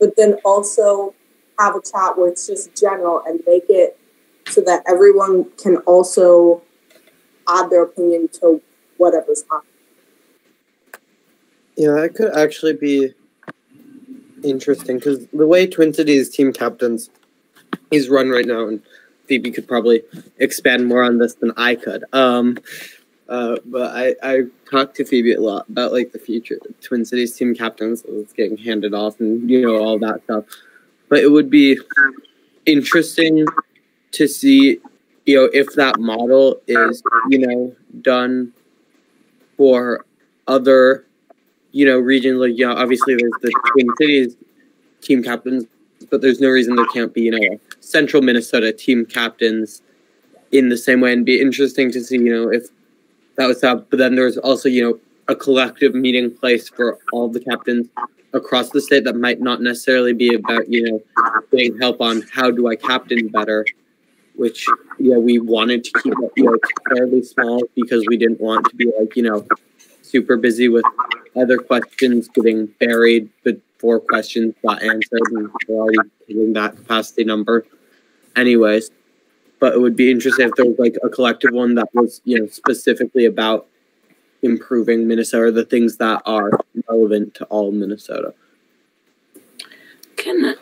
but then also have a chat where it's just general and make it so that everyone can also add their opinion to whatever's happening. Yeah, that could actually be interesting because the way Twin Cities Team Captains is run right now, and Phoebe could probably expand more on this than I could. But I talked to Phoebe a lot about like the future Twin Cities Team Captains that's getting handed off and you know all that stuff. But it would be interesting to see, you know, if that model is, you know, done for other, you know, regions. Like, you know, obviously there's the Twin Cities Team Captains, but there's no reason there can't be, you know, Central Minnesota Team Captains in the same way. And be interesting to see, you know, if that was up. But then there's also, you know, a collective meeting place for all the captains across the state that might not necessarily be about, you know, getting help on how do I captain better, which, you know, we wanted to keep it, you know, fairly small because we didn't want to be like, you know, super busy with other questions getting buried before questions got answered, and we're already hitting that capacity number anyways. But it would be interesting if there was like a collective one that was, you know, specifically about improving Minnesota, the things that are relevant to all Minnesota. Can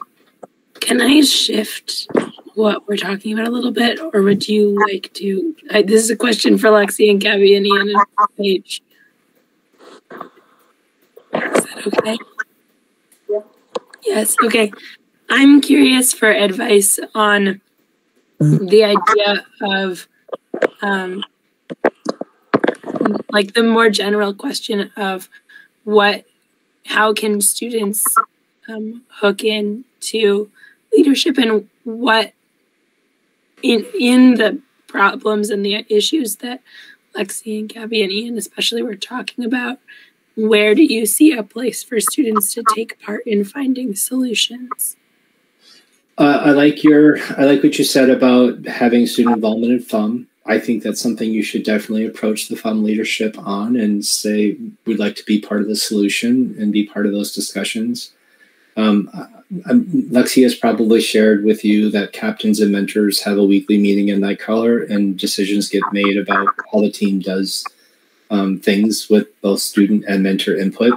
I shift what we're talking about a little bit, or would you like to? This is a question for Lexi and Gabby and Ian and Paige. Is that okay? Yeah. Yes. Okay. I'm curious for advice on the idea of like the more general question of how can students hook in to leadership, and what in the problems and the issues that Lexi and Gabby and Ian especially were talking about, where do you see a place for students to take part in finding solutions? I like what you said about having student involvement in FUM. I think that's something you should definitely approach the FUM leadership on and say, we'd like to be part of the solution and be part of those discussions. Lexi has probably shared with you that captains and mentors have a weekly meeting in KnightKrawler, and decisions get made about how the team does things with both student and mentor input.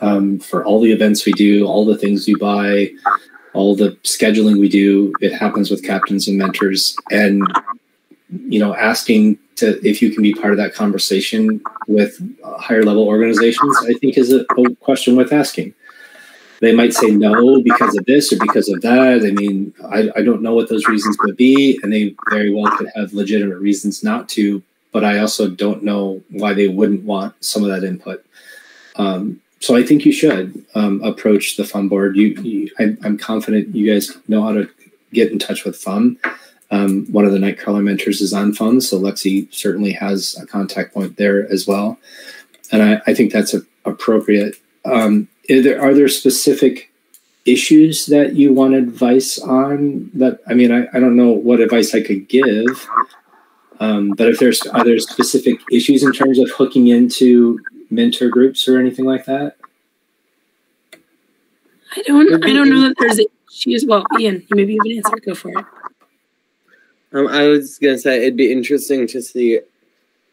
For all the events we do, all the things we buy, all the scheduling we do, it happens with captains and mentors. And, you know, asking if you can be part of that conversation with higher level organizations, I think is a question worth asking. They might say no because of this or because of that. I mean, I don't know what those reasons would be, and they very well could have legitimate reasons not to, but I also don't know why they wouldn't want some of that input. So I think you should approach the FUM board. I'm confident you guys know how to get in touch with FUM. One of the KnightKrawler mentors is on FUM, so Lexi certainly has a contact point there as well. And I think that's appropriate. Are there specific issues that you want advice on? That, I mean, I don't know what advice I could give, but if there's other specific issues in terms of hooking into mentor groups or anything like that? I don't know that there's issues. Well, Ian, maybe you have an answer. Go for it. I was gonna say it'd be interesting to see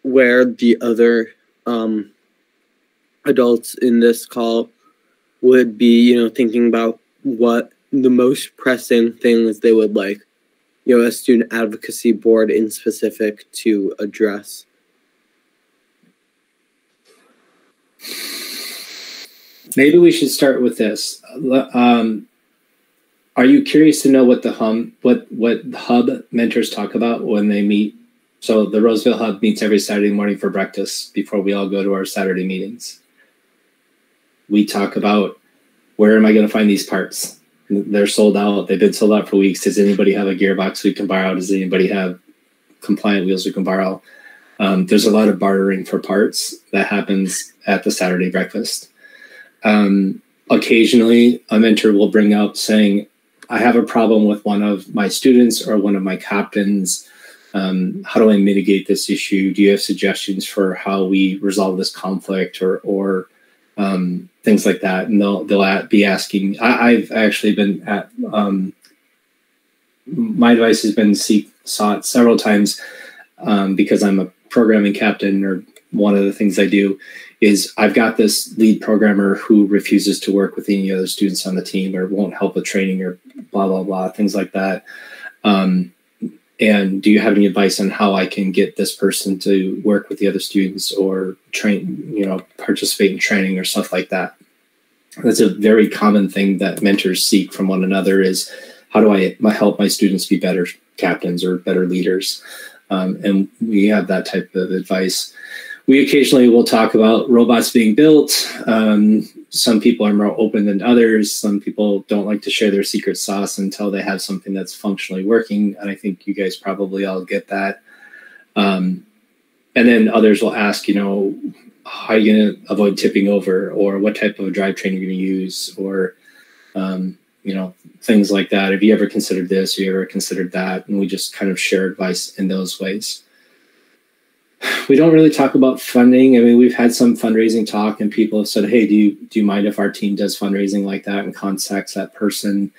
where the other adults in this call would be, you know, thinking about what the most pressing things they would like, you know, a student advocacy board in specific to address. Maybe we should start with this. Are you curious to know what the what hub mentors talk about when they meet? So the Roseville Hub meets every Saturday morning for breakfast before we all go to our Saturday meetings. we talk about where am I going to find these parts? They're sold out. They've been sold out for weeks. Does anybody have a gearbox we can borrow? Does anybody have compliant wheels we can borrow? There's a lot of bartering for parts that happens at the Saturday breakfast. Occasionally, a mentor will bring up saying, I have a problem with one of my students or one of my captains. How do I mitigate this issue? Do you have suggestions for how we resolve this conflict or things like that? And they'll be asking. I've actually been at, my advice has been sought several times because I'm a programming captain, or one of the things I do is I've got this lead programmer who refuses to work with any other students on the team or won't help with training or blah, blah, blah, things like that. And do you have any advice on how I can get this person to work with the other students or train, you know, participate in training or stuff like that? That's a very common thing that mentors seek from one another is how do I help my students be better captains or better leaders? And we have that type of advice. We occasionally will talk about robots being built. Some people are more open than others. Some people don't like to share their secret sauce until they have something that's functionally working. And I think you guys probably all get that. And then others will ask, you know, how are you going to avoid tipping over, or what type of drivetrain you're going to use, or, you know, things like that. Have you ever considered this? Have you ever considered that? And we just kind of share advice in those ways. We don't really talk about funding. I mean, we've had some fundraising talk and people have said, hey, do you mind if our team does fundraising like that and contacts that person?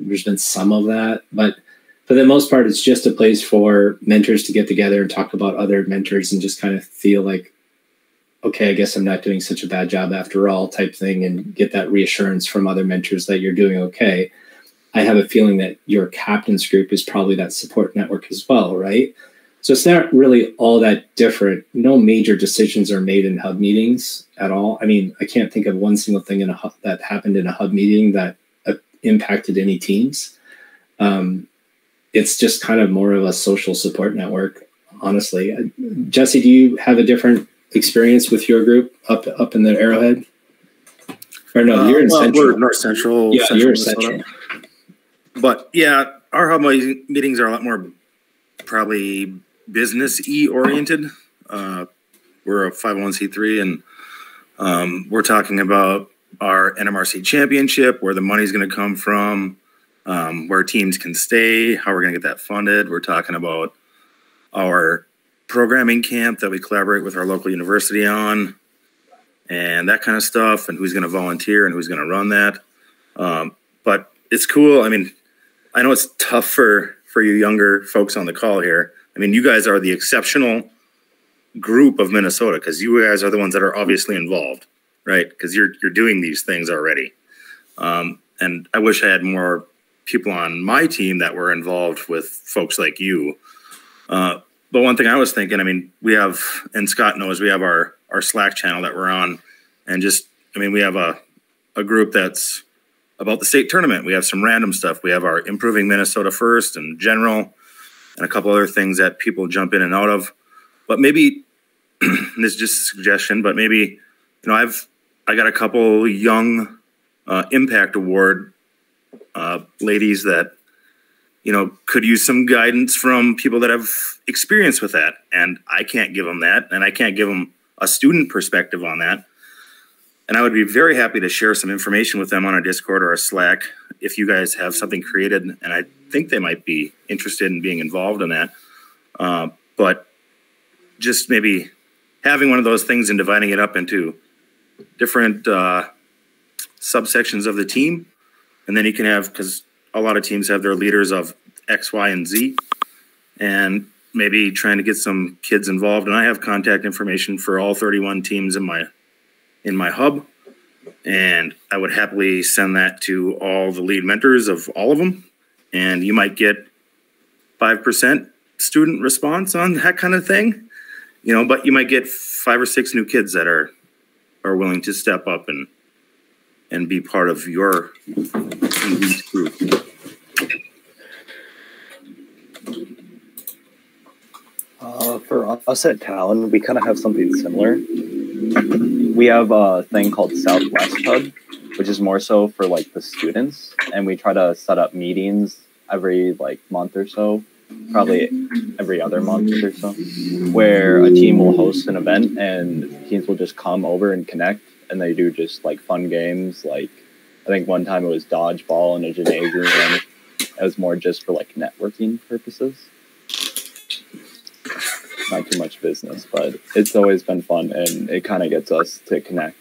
There's been some of that, but for the most part, it's just a place for mentors to get together and talk about other mentors and just kind of feel like, okay, I guess I'm not doing such a bad job after all type thing, and get that reassurance from other mentors that you're doing okay. I have a feeling that your captain's group is probably that support network as well, right? So it's not really all that different. No major decisions are made in hub meetings at all. I mean, I can't think of one single thing in a hub that happened in a hub meeting that impacted any teams. It's just kind of more of a social support network, honestly. Jesse, do you have a different experience with your group up in the Arrowhead? Or no, you're in Central. We're North Central. Yeah, Central, you're Central. But yeah, our hub meetings are a lot more probably business-y oriented. We're a 501c3, and we're talking about our NMRC championship, where the money's going to come from, where teams can stay, how we're going to get that funded. We're talking about our programming camp that we collaborate with our local university on, and that kind of stuff, and who's going to volunteer and who's going to run that. But it's cool. I mean, I know it's tough for you younger folks on the call here. I mean, you guys are the exceptional group of Minnesota, because you guys are the ones that are obviously involved, right? Because you're doing these things already. And I wish I had more people on my team that were involved with folks like you. But one thing I was thinking, I mean, we have, and Scott knows, we have our Slack channel that we're on. And just, I mean, we have a group that's about the state tournament. We have some random stuff. We have our Improving Minnesota First and General, and a couple other things that people jump in and out of. But maybe, this is just a suggestion, but maybe, you know, I got a couple young Impact Award ladies that, you know, could use some guidance from people that have experience with that. And I can't give them that, and I can't give them a student perspective on that. And I would be very happy to share some information with them on a Discord or a Slack if you guys have something created, and I think they might be interested in being involved in that. But just maybe having one of those things and dividing it up into different subsections of the team. And then you can have, because a lot of teams have their leaders of X, Y, and Z, and maybe trying to get some kids involved. And I have contact information for all 31 teams in my hub, and I would happily send that to all the lead mentors of all of them. And you might get 5% student response on that kind of thing, you know, but you might get 5 or 6 new kids that are willing to step up and be part of your group. For us at Talon, we kind of have something similar. We have a thing called Southwest Hub, which is more so for like the students, and we try to set up meetings every like month or so, probably every other month or so, where a team will host an event and teams will just come over and connect, and they do just like fun games. Like I think one time it was dodgeball in a gymnasium, and it was more just for like networking purposes. Not too much business, but it's always been fun, and it kind of gets us to connect.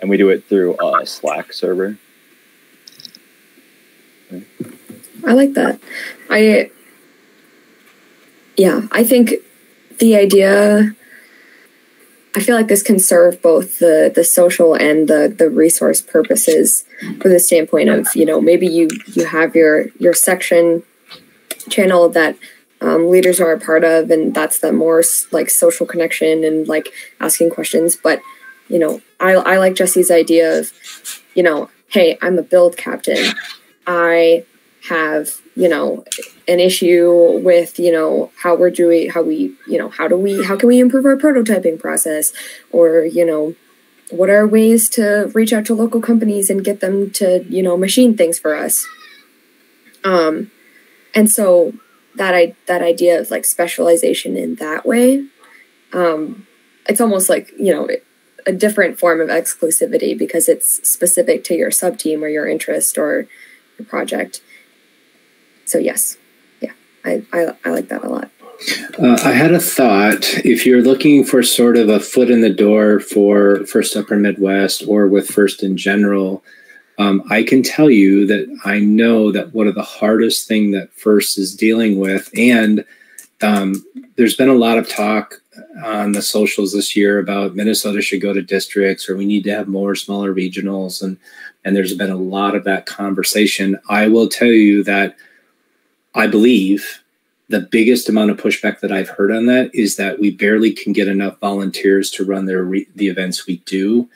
And we do it through a Slack server. I like that. I think the idea, I feel like this can serve both the social and the resource purposes from the standpoint of, you know, maybe you have your section channel that leaders are a part of, and that's the more like social connection and like asking questions. But, you know, I like Jesse's idea of, you know, hey, I'm a build captain. I have, you know, an issue with, you know, how we're doing, how we, you know, how can we improve our prototyping process? Or, you know, what are ways to reach out to local companies and get them to, you know, machine things for us? And so that idea of like specialization in that way, it's almost like, you know, a different form of exclusivity because it's specific to your sub team or your interest or your project. So yes, yeah, I like that a lot. I had a thought. If you're looking for sort of a foot in the door for First Upper Midwest or with First in general, I can tell you that I know that one of the hardest thing that FIRST is dealing with, and there's been a lot of talk on the socials this year about Minnesota should go to districts, or we need to have more smaller regionals, and there's been a lot of that conversation. I will tell you that I believe the biggest amount of pushback that I've heard on that is that we barely can get enough volunteers to run the events we do.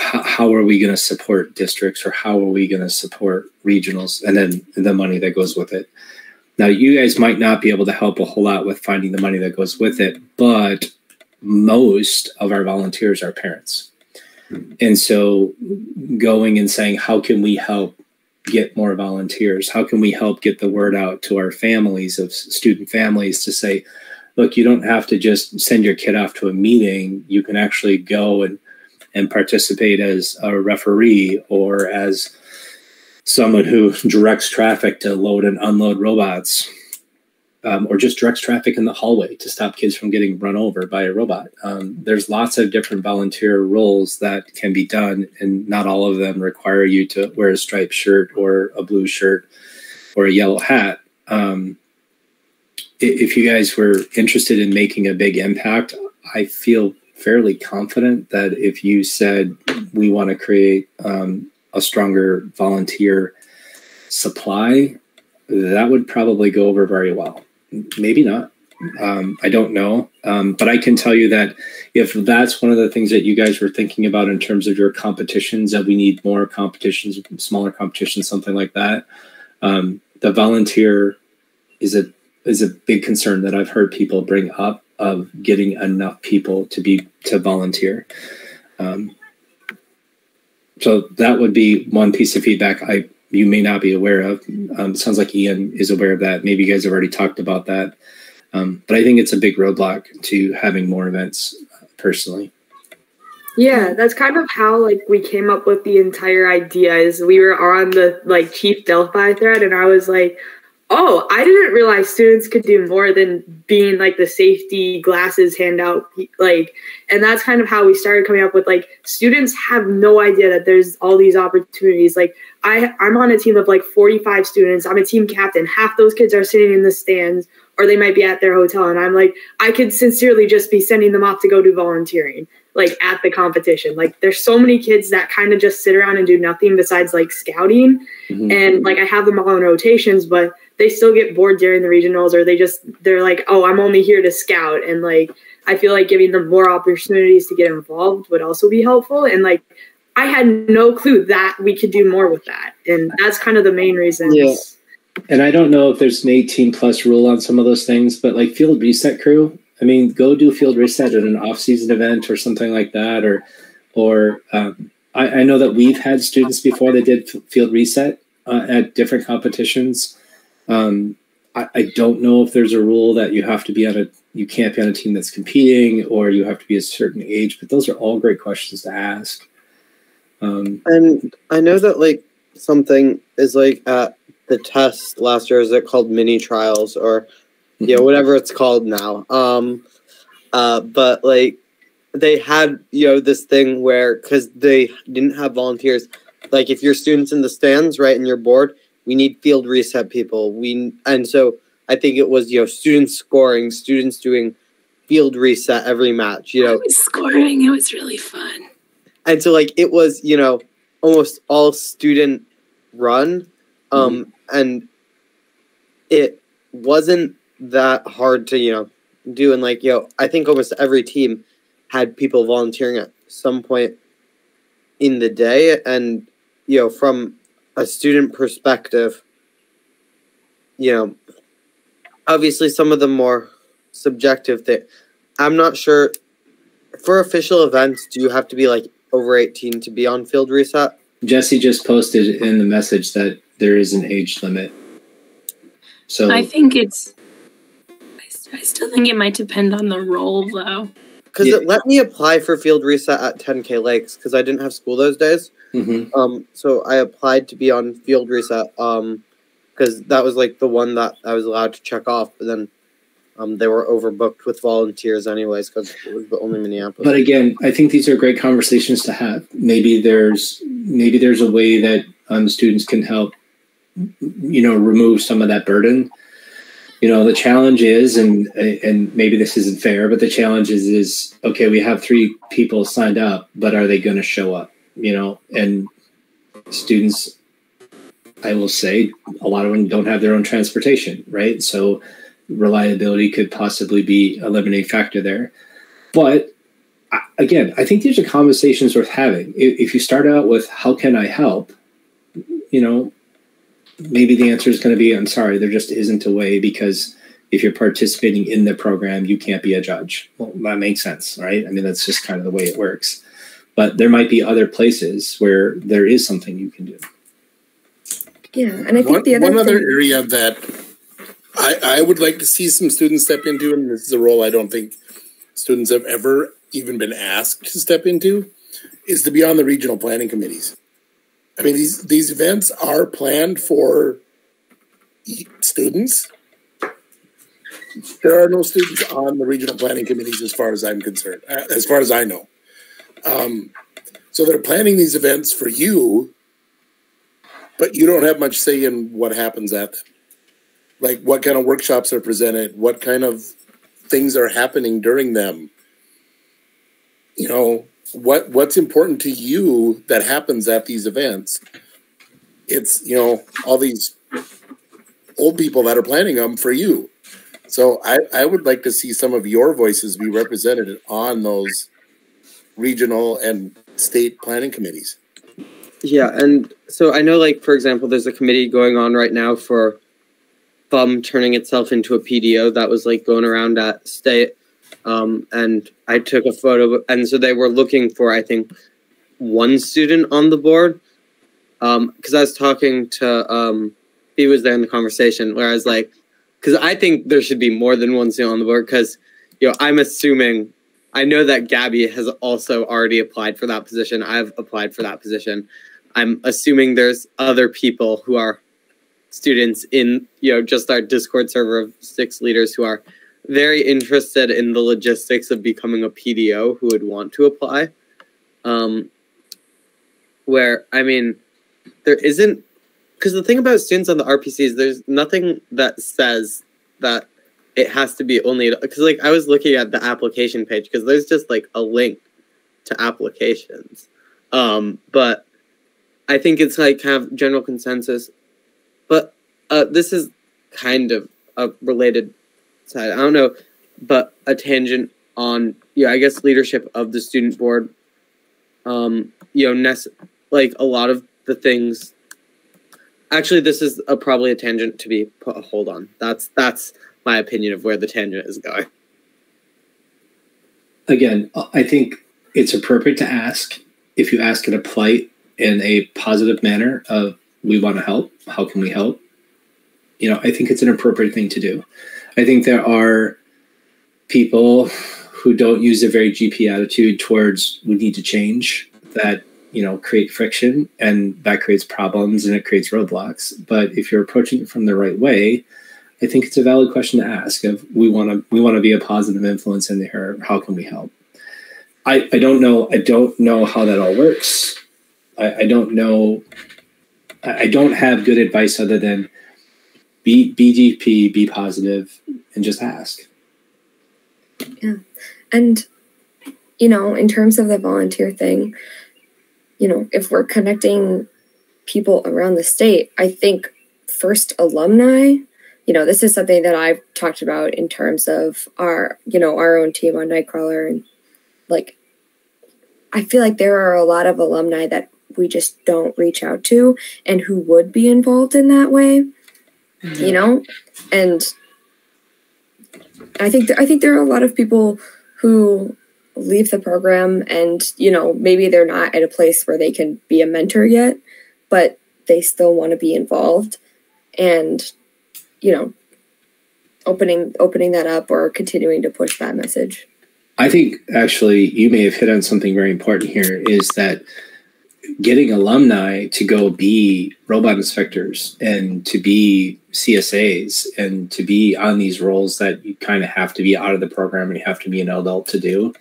How are we going to support districts, or how are we going to support regionals, and then the money that goes with it? Now, you guys might not be able to help a whole lot with finding the money that goes with it, but most of our volunteers are parents. And so going and saying, how can we help get more volunteers? How can we help get the word out to our families, of student families, to say, look, you don't have to just send your kid off to a meeting. You can actually go and participate as a referee, or as someone who directs traffic to load and unload robots, or just directs traffic in the hallway to stop kids from getting run over by a robot. There's lots of different volunteer roles that can be done, and not all of them require you to wear a striped shirt or a blue shirt or a yellow hat. If you guys were interested in making a big impact, I feel fairly confident that if you said we want to create a stronger volunteer supply, that would probably go over very well. Maybe not. I don't know. But I can tell you that if that's one of the things that you guys were thinking about in terms of your competitions, that we need more competitions, smaller competitions, something like that, the volunteer is a big concern that I've heard people bring up, of getting enough people to volunteer. So that would be one piece of feedback you may not be aware of. Sounds like Ian is aware of that. Maybe you guys have already talked about that. But I think it's a big roadblock to having more events personally. Yeah, that's kind of how like we came up with the entire idea. Is we were on the like Chief Delphi thread, and I was like, oh, I didn't realize students could do more than being like the safety glasses handout. Like, and that's kind of how we started coming up with like, students have no idea that there's all these opportunities. Like I'm on a team of like 45 students. I'm a team captain. Half those kids are sitting in the stands, or they might be at their hotel. And I'm like, I could sincerely just be sending them off to go do volunteering, like at the competition. Like there's so many kids that kind of just sit around and do nothing besides like scouting. Mm-hmm. And like, I have them all in rotations, but they still get bored during the regionals, or they're like, oh, I'm only here to scout. And like, I feel like giving them more opportunities to get involved would also be helpful. And like, I had no clue that we could do more with that. And that's kind of the main reason. Yeah. And I don't know if there's an 18+ rule on some of those things, but like field reset crew, I mean, go do field reset at an off-season event or something like that. Or I know that we've had students before that did field reset at different competitions. I don't know if there's a rule that you have to be on a, you can't be on a team that's competing, or you have to be a certain age, but those are all great questions to ask. And I know that like something is like at the test last year, is it called mini trials or yeah, whatever it's called now. But like they had, you know, this thing where, cause they didn't have volunteers. Like if your student's in the stands, right, and you're bored, we need field reset people. And so I think it was, you know, students scoring, students doing field reset every match, you know. I was scoring. It was really fun. And so like it was, you know, almost all student run. And it wasn't that hard to, you know, do. And like, you know, I think almost every team had people volunteering at some point in the day. And, you know, from a student perspective, you know, obviously some of the more subjective things, I'm not sure, for official events, do you have to be like over 18 to be on field reset? Jesse just posted in the message that there is an age limit. So I think it's, I still think it might depend on the role though. Because it let me apply for field reset at 10K Lakes because I didn't have school those days. So I applied to be on field reset because that was like the one that I was allowed to check off. But then they were overbooked with volunteers anyways because it was the only Minneapolis. But again, I think these are great conversations to have. Maybe there's a way that students can help, you know, remove some of that burden. You know, the challenge is, and maybe this isn't fair, but the challenge is, okay, we have 3 people signed up, but are they going to show up? You know, and students, I will say, a lot of them don't have their own transportation, right? So reliability could possibly be a limiting factor there. But again, I think these are conversations worth having. If you start out with, how can I help? You know, maybe the answer is going to be, I'm sorry, there just isn't a way because if you're participating in the program, you can't be a judge. Well, that makes sense, right? I mean, that's just kind of the way it works. But there might be other places where there is something you can do. Yeah, and I think one other area that I would like to see some students step into, and this is a role I don't think students have ever even been asked to step into, is to be on the regional planning committees. I mean, these events are planned for students. There are no students on the regional planning committees as far as I'm concerned, as far as I know. So they're planning these events for you, but you don't have much say in what happens at them. Like what kind of workshops are presented, what kind of things are happening during them. You know, what's important to you that happens at these events. It's, you know, all these old people that are planning them for you. So I would like to see some of your voices be represented on those regional and state planning committees. Yeah, and so I know, like, for example, there's a committee going on right now for FUM turning itself into a PDO that was, like, going around at state. And I took a photo, and so they were looking for, I think, 1 student on the board. Because I was talking to, he was there in the conversation, where I was like, because I think there should be more than 1 student on the board, because, you know, I'm assuming, I know that Gabby has also already applied for that position. I've applied for that position. I'm assuming there's other people who are students in, you know, just our Discord server of 6 leaders who are very interested in the logistics of becoming a PDO who would want to apply. Where, I mean, there isn't, because the thing about students on the RPCs, there's nothing that says that it has to be only, because like I was looking at the application page because there's just like a link to applications. But I think it's like kind of general consensus. But this is kind of a related side, I don't know, but a tangent on, you know, I guess leadership of the student board. You know, like a lot of the things Actually, this is probably a tangent to be put a hold on. That's my opinion of where the tangent is going. Again, I think it's appropriate to ask. If you ask in a polite and a positive manner of, we want to help, how can we help? You know, I think it's an appropriate thing to do. I think there are people who don't use a very GP attitude towards we need to change that, you know, create friction, and that creates problems and it creates roadblocks. But if you're approaching it from the right way, I think it's a valid question to ask of we want to be a positive influence in there. How can we help? I don't know. I don't know how that all works. I don't know. I don't have good advice other than be GP, be positive, and just ask. Yeah. And, you know, in terms of the volunteer thing, you know, if we're connecting people around the state, I think FIRST alumni, you know, this is something that I've talked about in terms of our, you know, our own team on KnightKrawler. And like, I feel like there are a lot of alumni that we just don't reach out to and who would be involved in that way, mm-hmm. you know? And I think there are a lot of people who leave the program and, you know, maybe they're not at a place where they can be a mentor yet, but they still want to be involved. And, you know, opening that up or continuing to push that message. I think actually you may have hit on something very important here, is that getting alumni to go be robot inspectors and to be CSAs and to be on these roles that you kind of have to be out of the program and you have to be an adult to do.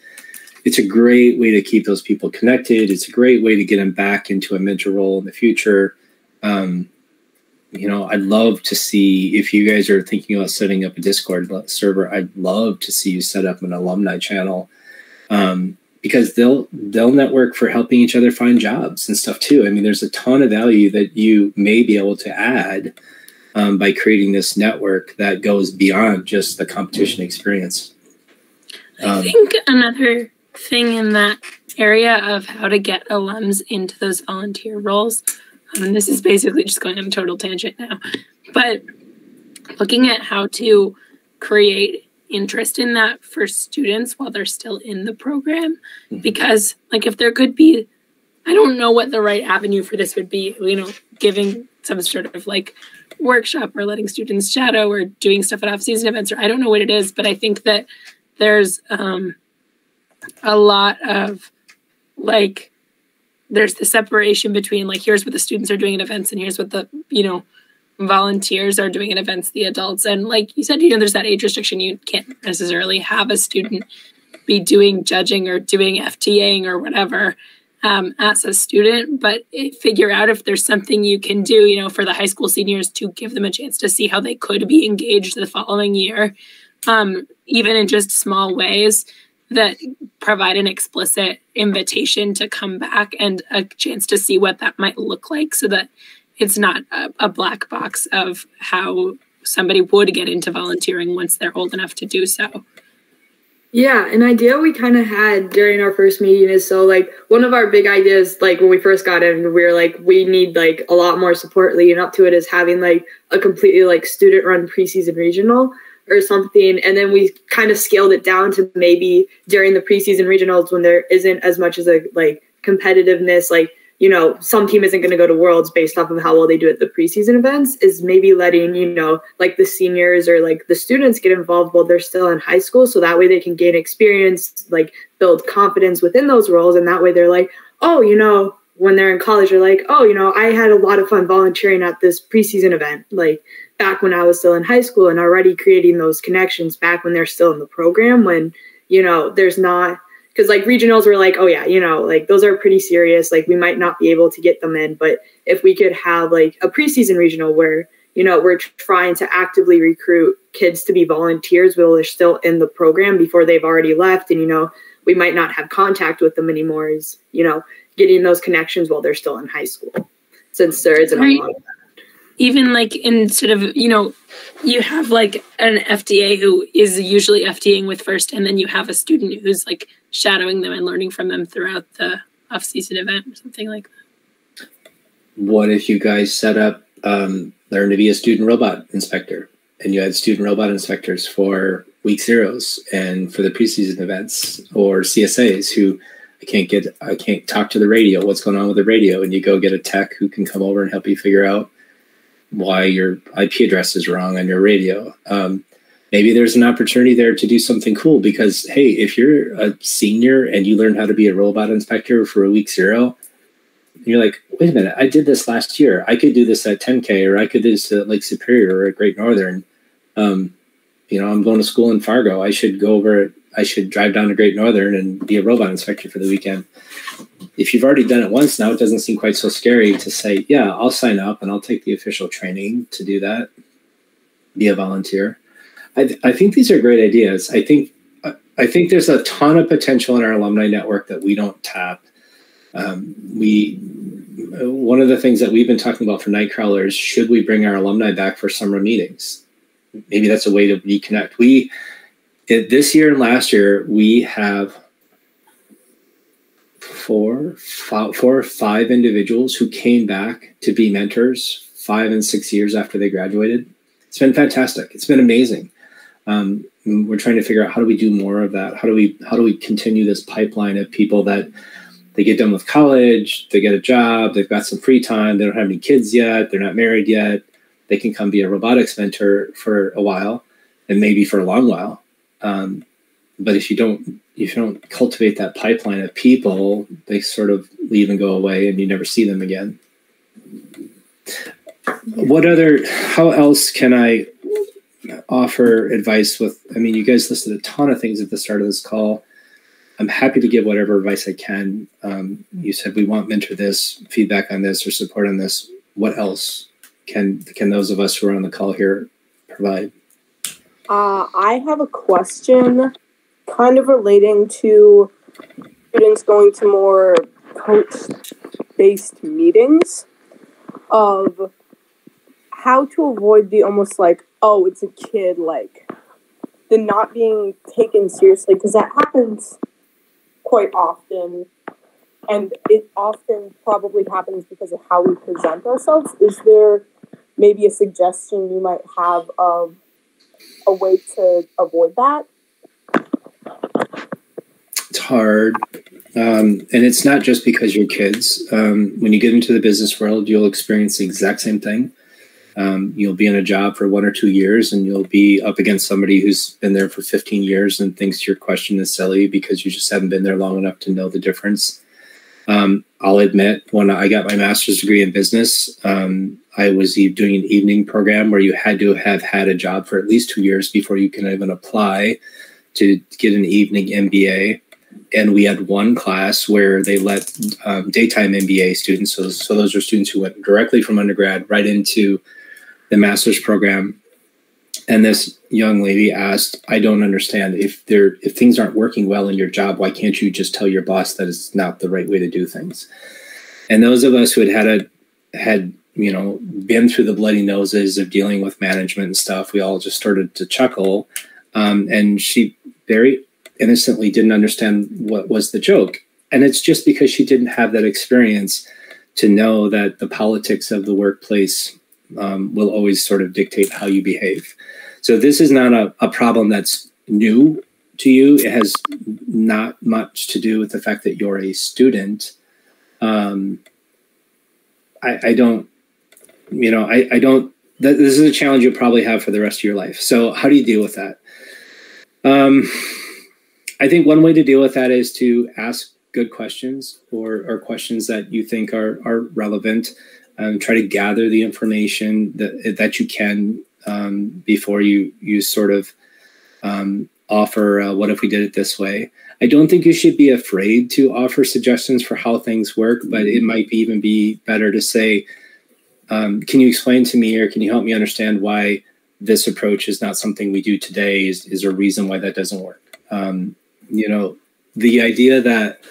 It's a great way to keep those people connected. It's a great way to get them back into a mentor role in the future. You know, I'd love to see, if you guys are thinking about setting up a Discord server, I'd love to see you set up an alumni channel, because they'll network for helping each other find jobs and stuff too. I mean, there's a ton of value that you may be able to add by creating this network that goes beyond just the competition experience. I think another thing in that area of how to get alums into those volunteer roles, and this is basically just going on a total tangent now, but looking at how to create interest in that for students while they're still in the program, because like if there could be, I don't know what the right avenue for this would be, you know, giving some sort of like workshop or letting students shadow or doing stuff at off-season events, or I don't know what it is, but I think that there's a lot of like, there's the separation between like, here's what the students are doing at events and here's what the, you know, volunteers are doing at events, the adults. And like you said, you know, there's that age restriction. You can't necessarily have a student be doing judging or doing FTAing or whatever as a student, but figure out if there's something you can do, you know, for the high school seniors to give them a chance to see how they could be engaged the following year, even in just small ways that provide an explicit invitation to come back and a chance to see what that might look like, so that it's not a black box of how somebody would get into volunteering once they're old enough to do so. Yeah, an idea we kind of had during our first meeting is, so like one of our big ideas, like when we first got in, we were like, we need like a lot more support leading up to it, is having like a completely like student run preseason regional or something. And then we kind of scaled it down to maybe during the preseason regionals, when there isn't as much as a like competitiveness, like, you know, some team isn't going to go to Worlds based off of how well they do at the preseason events, is maybe letting, you know, like the seniors or like the students get involved while they're still in high school. So that way they can gain experience, like build confidence within those roles. And that way they're like, oh, you know, when they're in college, they're like, oh, you know, I had a lot of fun volunteering at this preseason event, like back when I was still in high school, and already creating those connections back when they're still in the program, when, you know, there's not, because like regionals were like, oh yeah, you know, like those are pretty serious. Like we might not be able to get them in, but if we could have like a preseason regional where, you know, we're trying to actively recruit kids to be volunteers while they're still in the program before they've already left. And, you know, we might not have contact with them anymore, is, you know, getting those connections while they're still in high school, since there isn't a lot of that. Even like instead of, you know, you have like an FTA who is usually FTAing with FIRST, and then you have a student who's like shadowing them and learning from them throughout the off-season event or something like that. What if you guys set up learn to be a student robot inspector. And you had student robot inspectors for week zeros and for the preseason events, or CSAs who I can't talk to the radio. What's going on with the radio? And you go get a tech who can come over and help you figure out why your IP address is wrong on your radio. Maybe there's an opportunity there to do something cool because, hey, if you're a senior and you learn how to be a robot inspector for a week zero, you're like, wait a minute, I did this last year. I could do this at 10K, or I could do this at Lake Superior or at Great Northern. You know, I'm going to school in Fargo. I should drive down to Great Northern and be a robot inspector for the weekend. If you've already done it once now, it doesn't seem quite so scary to say, yeah, I'll sign up and I'll take the official training to do that, be a volunteer. I think these are great ideas. I think there's a ton of potential in our alumni network that we don't tap. One of the things that we've been talking about for KnightKrawler is, should we bring our alumni back for summer meetings? Maybe that's a way to reconnect. This year and last year, we have four or five individuals who came back to be mentors 5 and 6 years after they graduated. It's been fantastic. It's been amazing. We're trying to figure out, how do we do more of that? How do we continue this pipeline of people that they get done with college, they get a job, they've got some free time, they don't have any kids yet, they're not married yet, they can come be a robotics mentor for a while, and maybe for a long while. But if you don't cultivate that pipeline of people, they sort of leave and go away, and you never see them again. How else can I offer advice with, I mean, you guys listed a ton of things at the start of this call. I'm happy to give whatever advice I can. You said we want mentor this, feedback on this, or support on this. What else can those of us who are on the call here provide? I have a question kind of relating to students going to more coach-based meetings, of how to avoid the almost like, oh, it's a kid, like the not being taken seriously, because that happens quite often, and it often probably happens because of how we present ourselves. Is there maybe a suggestion you might have of a way to avoid that? It's hard. And it's not just because you're kids. When you get into the business world, you'll experience the exact same thing. You'll be in a job for 1 or 2 years, and you'll be up against somebody who's been there for 15 years and thinks your question is silly because you just haven't been there long enough to know the difference. I'll admit, when I got my master's degree in business, I was doing an evening program where you had to have had a job for at least 2 years before you can even apply to get an evening MBA. And we had one class where they let daytime MBA students, so those are students who went directly from undergrad right into the master's program. And this young lady asked, I don't understand. If things aren't working well in your job, why can't you just tell your boss that it's not the right way to do things? And those of us who had you know, been through the bloody noses of dealing with management and stuff, we all just started to chuckle. And she very innocently didn't understand what was the joke. And it's just because she didn't have that experience to know that the politics of the workplace will always sort of dictate how you behave. So this is not a problem that's new to you. It has not much to do with the fact that you're a student. This is a challenge you'll probably have for the rest of your life. So how do you deal with that? I think one way to deal with that is to ask good questions, or questions that you think are relevant. Try to gather the information that you can before you sort of offer, what if we did it this way? I don't think you should be afraid to offer suggestions for how things work, but it might even be better to say, can you explain to me, or can you help me understand why this approach is not something we do today? Is there a reason why that doesn't work? You know, the idea that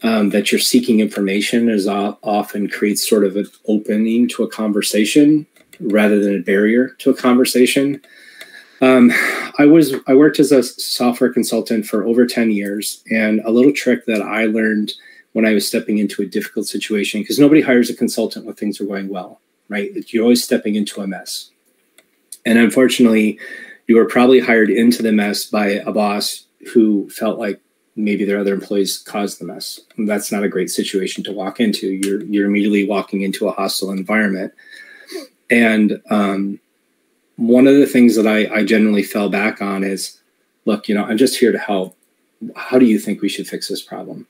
that you're seeking information is often creates sort of an opening to a conversation rather than a barrier to a conversation. I worked as a software consultant for over 10 years, and a little trick that I learned when I was stepping into a difficult situation, because nobody hires a consultant when things are going well. right? You're always stepping into a mess. And unfortunately, you were probably hired into the mess by a boss who felt like maybe their other employees caused the mess. And that's not a great situation to walk into. You're immediately walking into a hostile environment. And one of the things that I generally fell back on is, look, you know, I'm just here to help. How do you think we should fix this problem?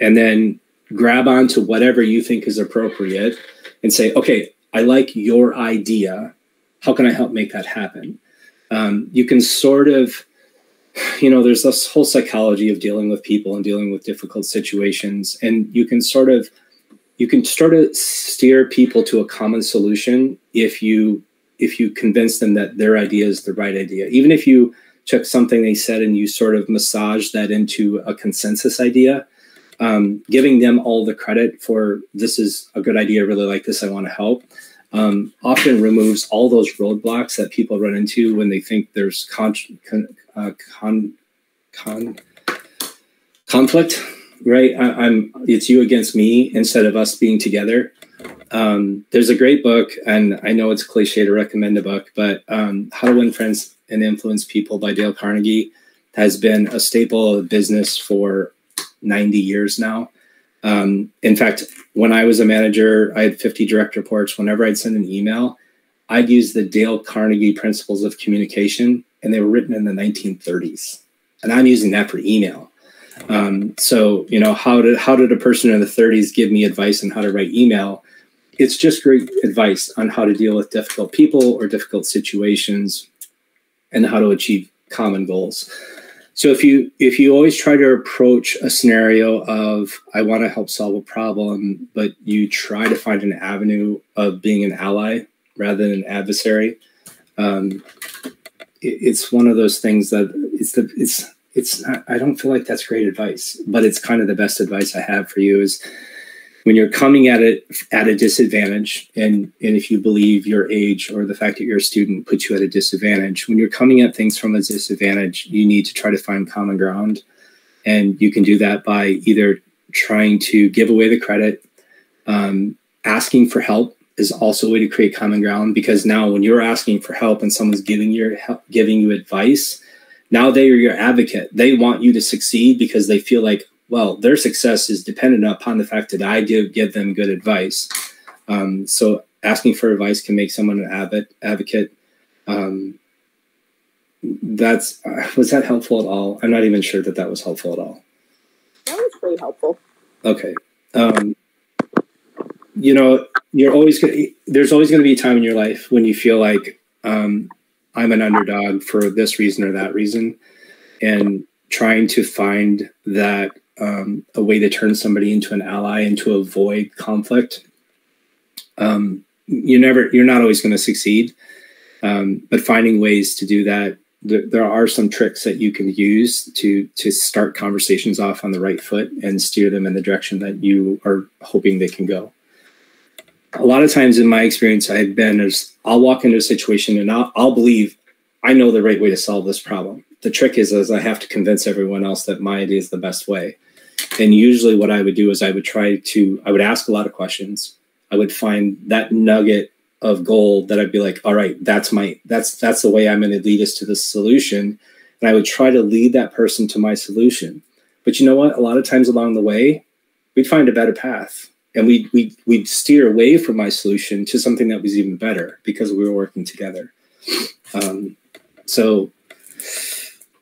And then grab onto whatever you think is appropriate and say, okay, I like your idea. How can I help make that happen? You can sort of, you know, there's this whole psychology of dealing with people and dealing with difficult situations. And you can sort of steer people to a common solution if you convince them that their idea is the right idea. Even if you took something they said and you sort of massage that into a consensus idea, giving them all the credit for this is a good idea, I really like this, I want to help, often removes all those roadblocks that people run into when they think there's conflict, right? It's you against me instead of us being together. There's a great book, and I know it's cliche to recommend a book, but How to Win Friends and Influence People by Dale Carnegie has been a staple of business for 90 years now. In fact, when I was a manager, I had 50 direct reports. Whenever I'd send an email, I'd use the Dale Carnegie principles of communication, and they were written in the 1930s. And I'm using that for email. So, you know, how did a person in the 30s give me advice on how to write email? It's just great advice on how to deal with difficult people or difficult situations and how to achieve common goals. So if you always try to approach a scenario of, I want to help solve a problem, but you try to find an avenue of being an ally rather than an adversary, it's one of those things that I don't feel like that's great advice, but it's kind of the best advice I have for you is when you're coming at it at a disadvantage, and if you believe your age or the fact that you're a student puts you at a disadvantage, when you're coming at things from a disadvantage, you need to try to find common ground. And you can do that by either trying to give away the credit, asking for help is also a way to create common ground, because now when you're asking for help and someone's giving you advice, now they are your advocate. They want you to succeed because they feel like, well, their success is dependent upon the fact that I give them good advice. So asking for advice can make someone an advocate. Was that helpful at all? I'm not even sure that was helpful at all. That was pretty helpful. Okay. You know, there's always going to be a time in your life when you feel like I'm an underdog for this reason or that reason. And trying to find that a way to turn somebody into an ally and to avoid conflict. You're not always going to succeed, but finding ways to do that. There are some tricks that you can use to start conversations off on the right foot and steer them in the direction that you are hoping they can go. A lot of times in my experience, I'll walk into a situation and I'll believe I know the right way to solve this problem. The trick is I have to convince everyone else that my idea is the best way. And usually what I would do is I would ask a lot of questions. I would find that nugget of gold that I'd be like, all right, that's the way I'm going to lead us to this solution. And I would try to lead that person to my solution. But you know what? A lot of times along the way, we'd find a better path. And we'd steer away from my solution to something that was even better because we were working together. So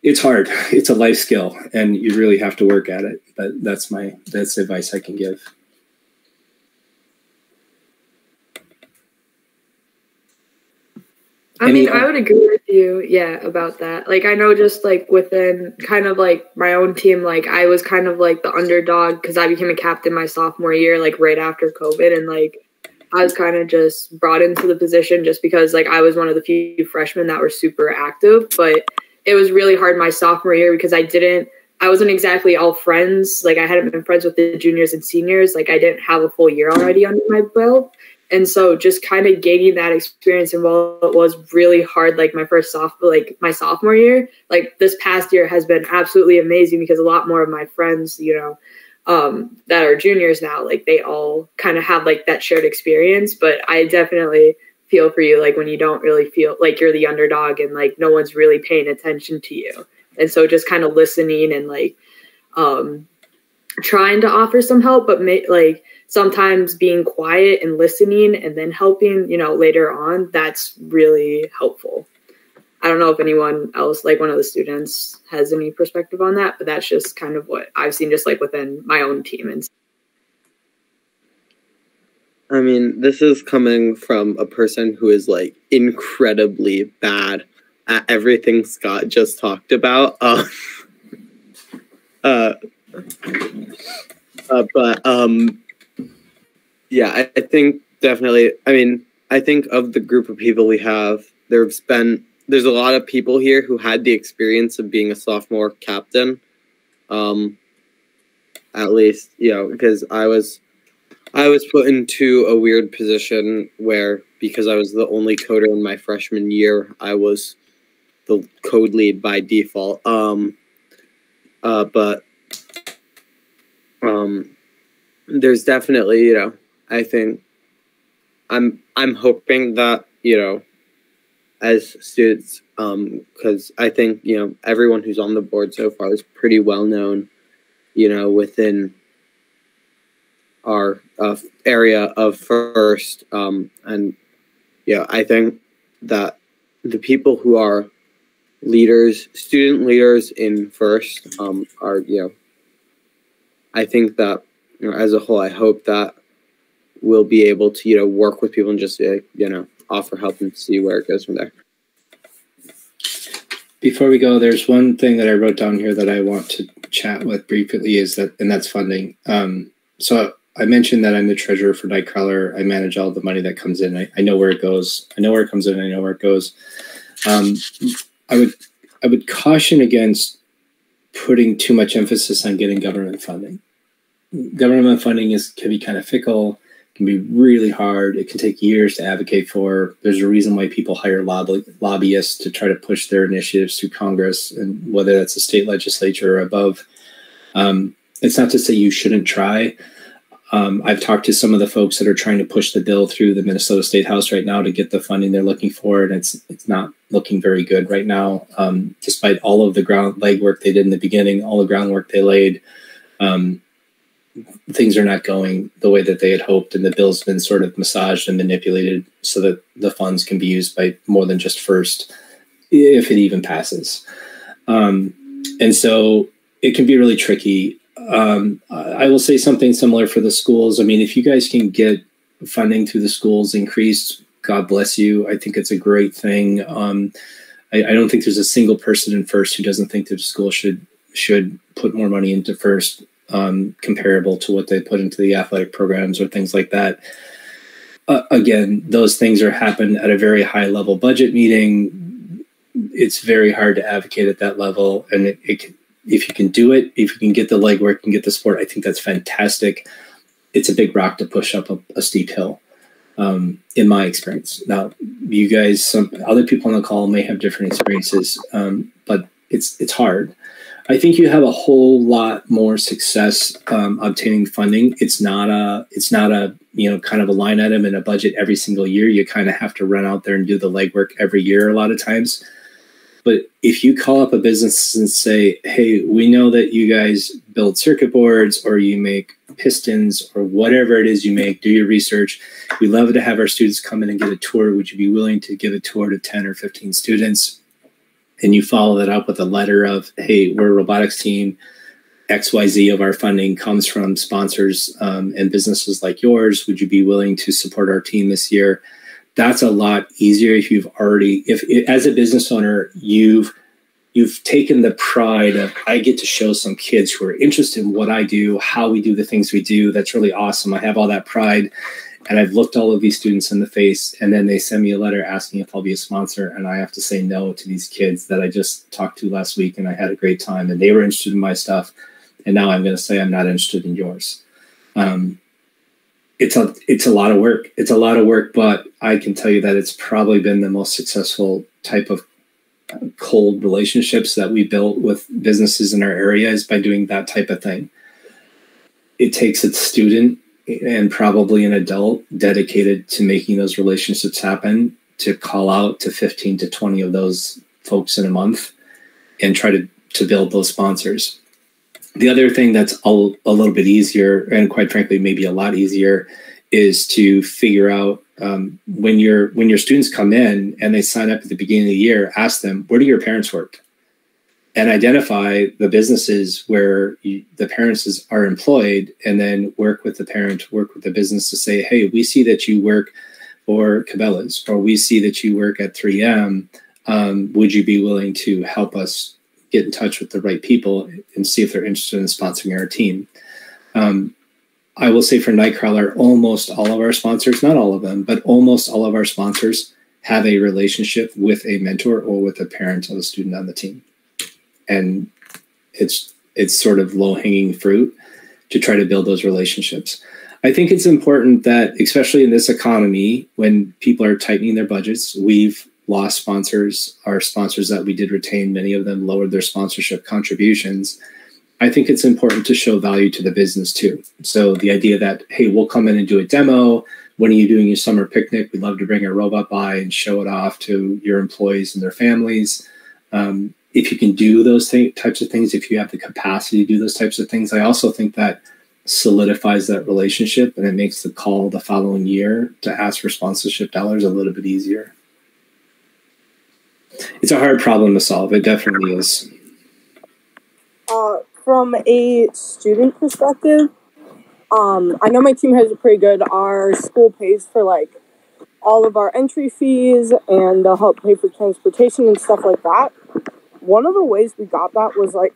it's hard. It's a life skill, and you really have to work at it. But that's the advice I can give. I would agree with you, yeah, about that. Like, I know just, like, within kind of, like, my own team, like, I was kind of, like, the underdog because I became a captain my sophomore year, like, right after COVID. And, like, I was kind of just brought into the position just because, like, I was one of the few freshmen that were super active. But it was really hard my sophomore year because I wasn't exactly all friends. Like, I hadn't been friends with the juniors and seniors. Like, I didn't have a full year already under my belt. And so just kind of gaining that experience, and while it was really hard, like my sophomore year, like this past year has been absolutely amazing because a lot more of my friends, you know, that are juniors now, like they all kind of have like that shared experience. But I definitely feel for you, like when you don't really feel like you're the underdog and like no one's really paying attention to you. And so just kind of listening and like trying to offer some help, but like sometimes being quiet and listening and then helping, you know, later on, that's really helpful. I don't know if anyone else, like one of the students, has any perspective on that, but that's just kind of what I've seen just like within my own team. And I mean, this is coming from a person who is like incredibly bad at everything Scott just talked about. Yeah, I think definitely, I mean, I think of the group of people we have, there's a lot of people here who had the experience of being a sophomore captain. At least, you know, because I was put into a weird position where, because I was the only coder in my freshman year, I was the code lead by default. There's definitely, you know, I think I'm hoping that, you know, as students, because I think, you know, everyone who's on the board so far is pretty well known, you know, within our area of FIRST. And, yeah, I think that the people who are leaders, student leaders in FIRST are, you know, I think that, you know, as a whole, I hope that we'll be able to, you know, work with people and just, you know, offer help and see where it goes from there. Before we go, there's one thing that I wrote down here that I want to chat with briefly is that, and that's funding. So I mentioned that I'm the treasurer for KnightKrawler. I manage all the money that comes in. I know where it goes. I know where it comes in. I know where it goes. I would caution against putting too much emphasis on getting government funding. Government funding can be kind of fickle. Can be really hard. It can take years to advocate for. There's a reason why people hire lobbyists to try to push their initiatives through Congress, and whether that's the state legislature or above. It's not to say you shouldn't try. I've talked to some of the folks that are trying to push the bill through the Minnesota State House right now to get the funding they're looking for, and it's not looking very good right now. Despite all of the legwork they did in the beginning, all the groundwork they laid, things are not going the way that they had hoped, and the bill's been sort of massaged and manipulated so that the funds can be used by more than just FIRST, if it even passes. And so it can be really tricky. I will say something similar for the schools. I mean, if you guys can get funding through the schools increased, God bless you. I think it's a great thing. I don't think there's a single person in FIRST who doesn't think that the school should put more money into FIRST, comparable to what they put into the athletic programs or things like that. Again, those things are happened at a very high level budget meeting. It's very hard to advocate at that level. And if you can do it, if you can get the legwork and get the support, I think that's fantastic. It's a big rock to push up a steep hill, in my experience. Now, you guys, some other people on the call may have different experiences, but it's hard. I think you have a whole lot more success obtaining funding. It's not a you know, kind of a line item in a budget every single year. You kind of have to run out there and do the legwork every year a lot of times. But if you call up a business and say, hey, we know that you guys build circuit boards or you make pistons or whatever it is you make, do your research. We love to have our students come in and get a tour. Would you be willing to give a tour to 10 or 15 students? And you follow that up with a letter of, hey, we're a robotics team. XYZ of our funding comes from sponsors and businesses like yours. Would you be willing to support our team this year? That's a lot easier if you've already, if as a business owner, you've taken the pride of, I get to show some kids who are interested in what I do, how we do the things we do. That's really awesome. I have all that pride. And I've looked all of these students in the face, and then they send me a letter asking if I'll be a sponsor. And I have to say no to these kids that I just talked to last week, and I had a great time, and they were interested in my stuff. And now I'm going to say I'm not interested in yours. It's a lot of work. It's a lot of work, but I can tell you that it's probably been the most successful type of cold relationships that we built with businesses in our area is by doing that type of thing. it takes its student and probably an adult dedicated to making those relationships happen to call out to 15 to 20 of those folks in a month and try to build those sponsors. The other thing that's a little bit easier, and quite frankly, maybe a lot easier, is to figure out when your students come in and they sign up at the beginning of the year, ask them, where do your parents work? And identify the businesses where the parents are employed, and then work with the parent, work with the business to say, hey, we see that you work for Cabela's, or we see that you work at 3M. Would you be willing to help us get in touch with the right people and see if they're interested in sponsoring our team? I will say for KnightKrawler, almost all of our sponsors, not all of them, but almost all of our sponsors have a relationship with a mentor or with a parent of a student on the team. And it's sort of low-hanging fruit to try to build those relationships. I think it's important that, especially in this economy, when people are tightening their budgets, we've lost sponsors. Our sponsors that we did retain, many of them lowered their sponsorship contributions. I think it's important to show value to the business too. So the idea that, hey, we'll come in and do a demo. When are you doing your summer picnic? We'd love to bring a robot by and show it off to your employees and their families. If you can do those types of things, if you have the capacity to do those types of things, I also think that solidifies that relationship, and it makes the call the following year to ask for sponsorship dollars a little bit easier. It's a hard problem to solve. It definitely is. From a student perspective, I know my team has a pretty good. Our school pays for like all of our entry fees, and they'll help pay for transportation and stuff like that. One of the ways we got that was, like,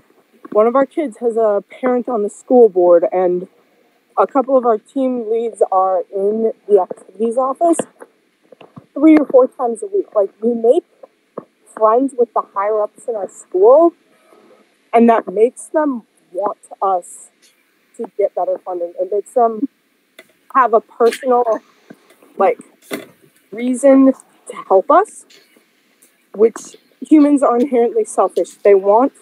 one of our kids has a parent on the school board, and a couple of our team leads are in the activities office 3 or 4 times a week. Like, we make friends with the higher-ups in our school, and that makes them want us to get better funding. It makes them have a personal, like, reason to help us, which... humans are inherently selfish. They want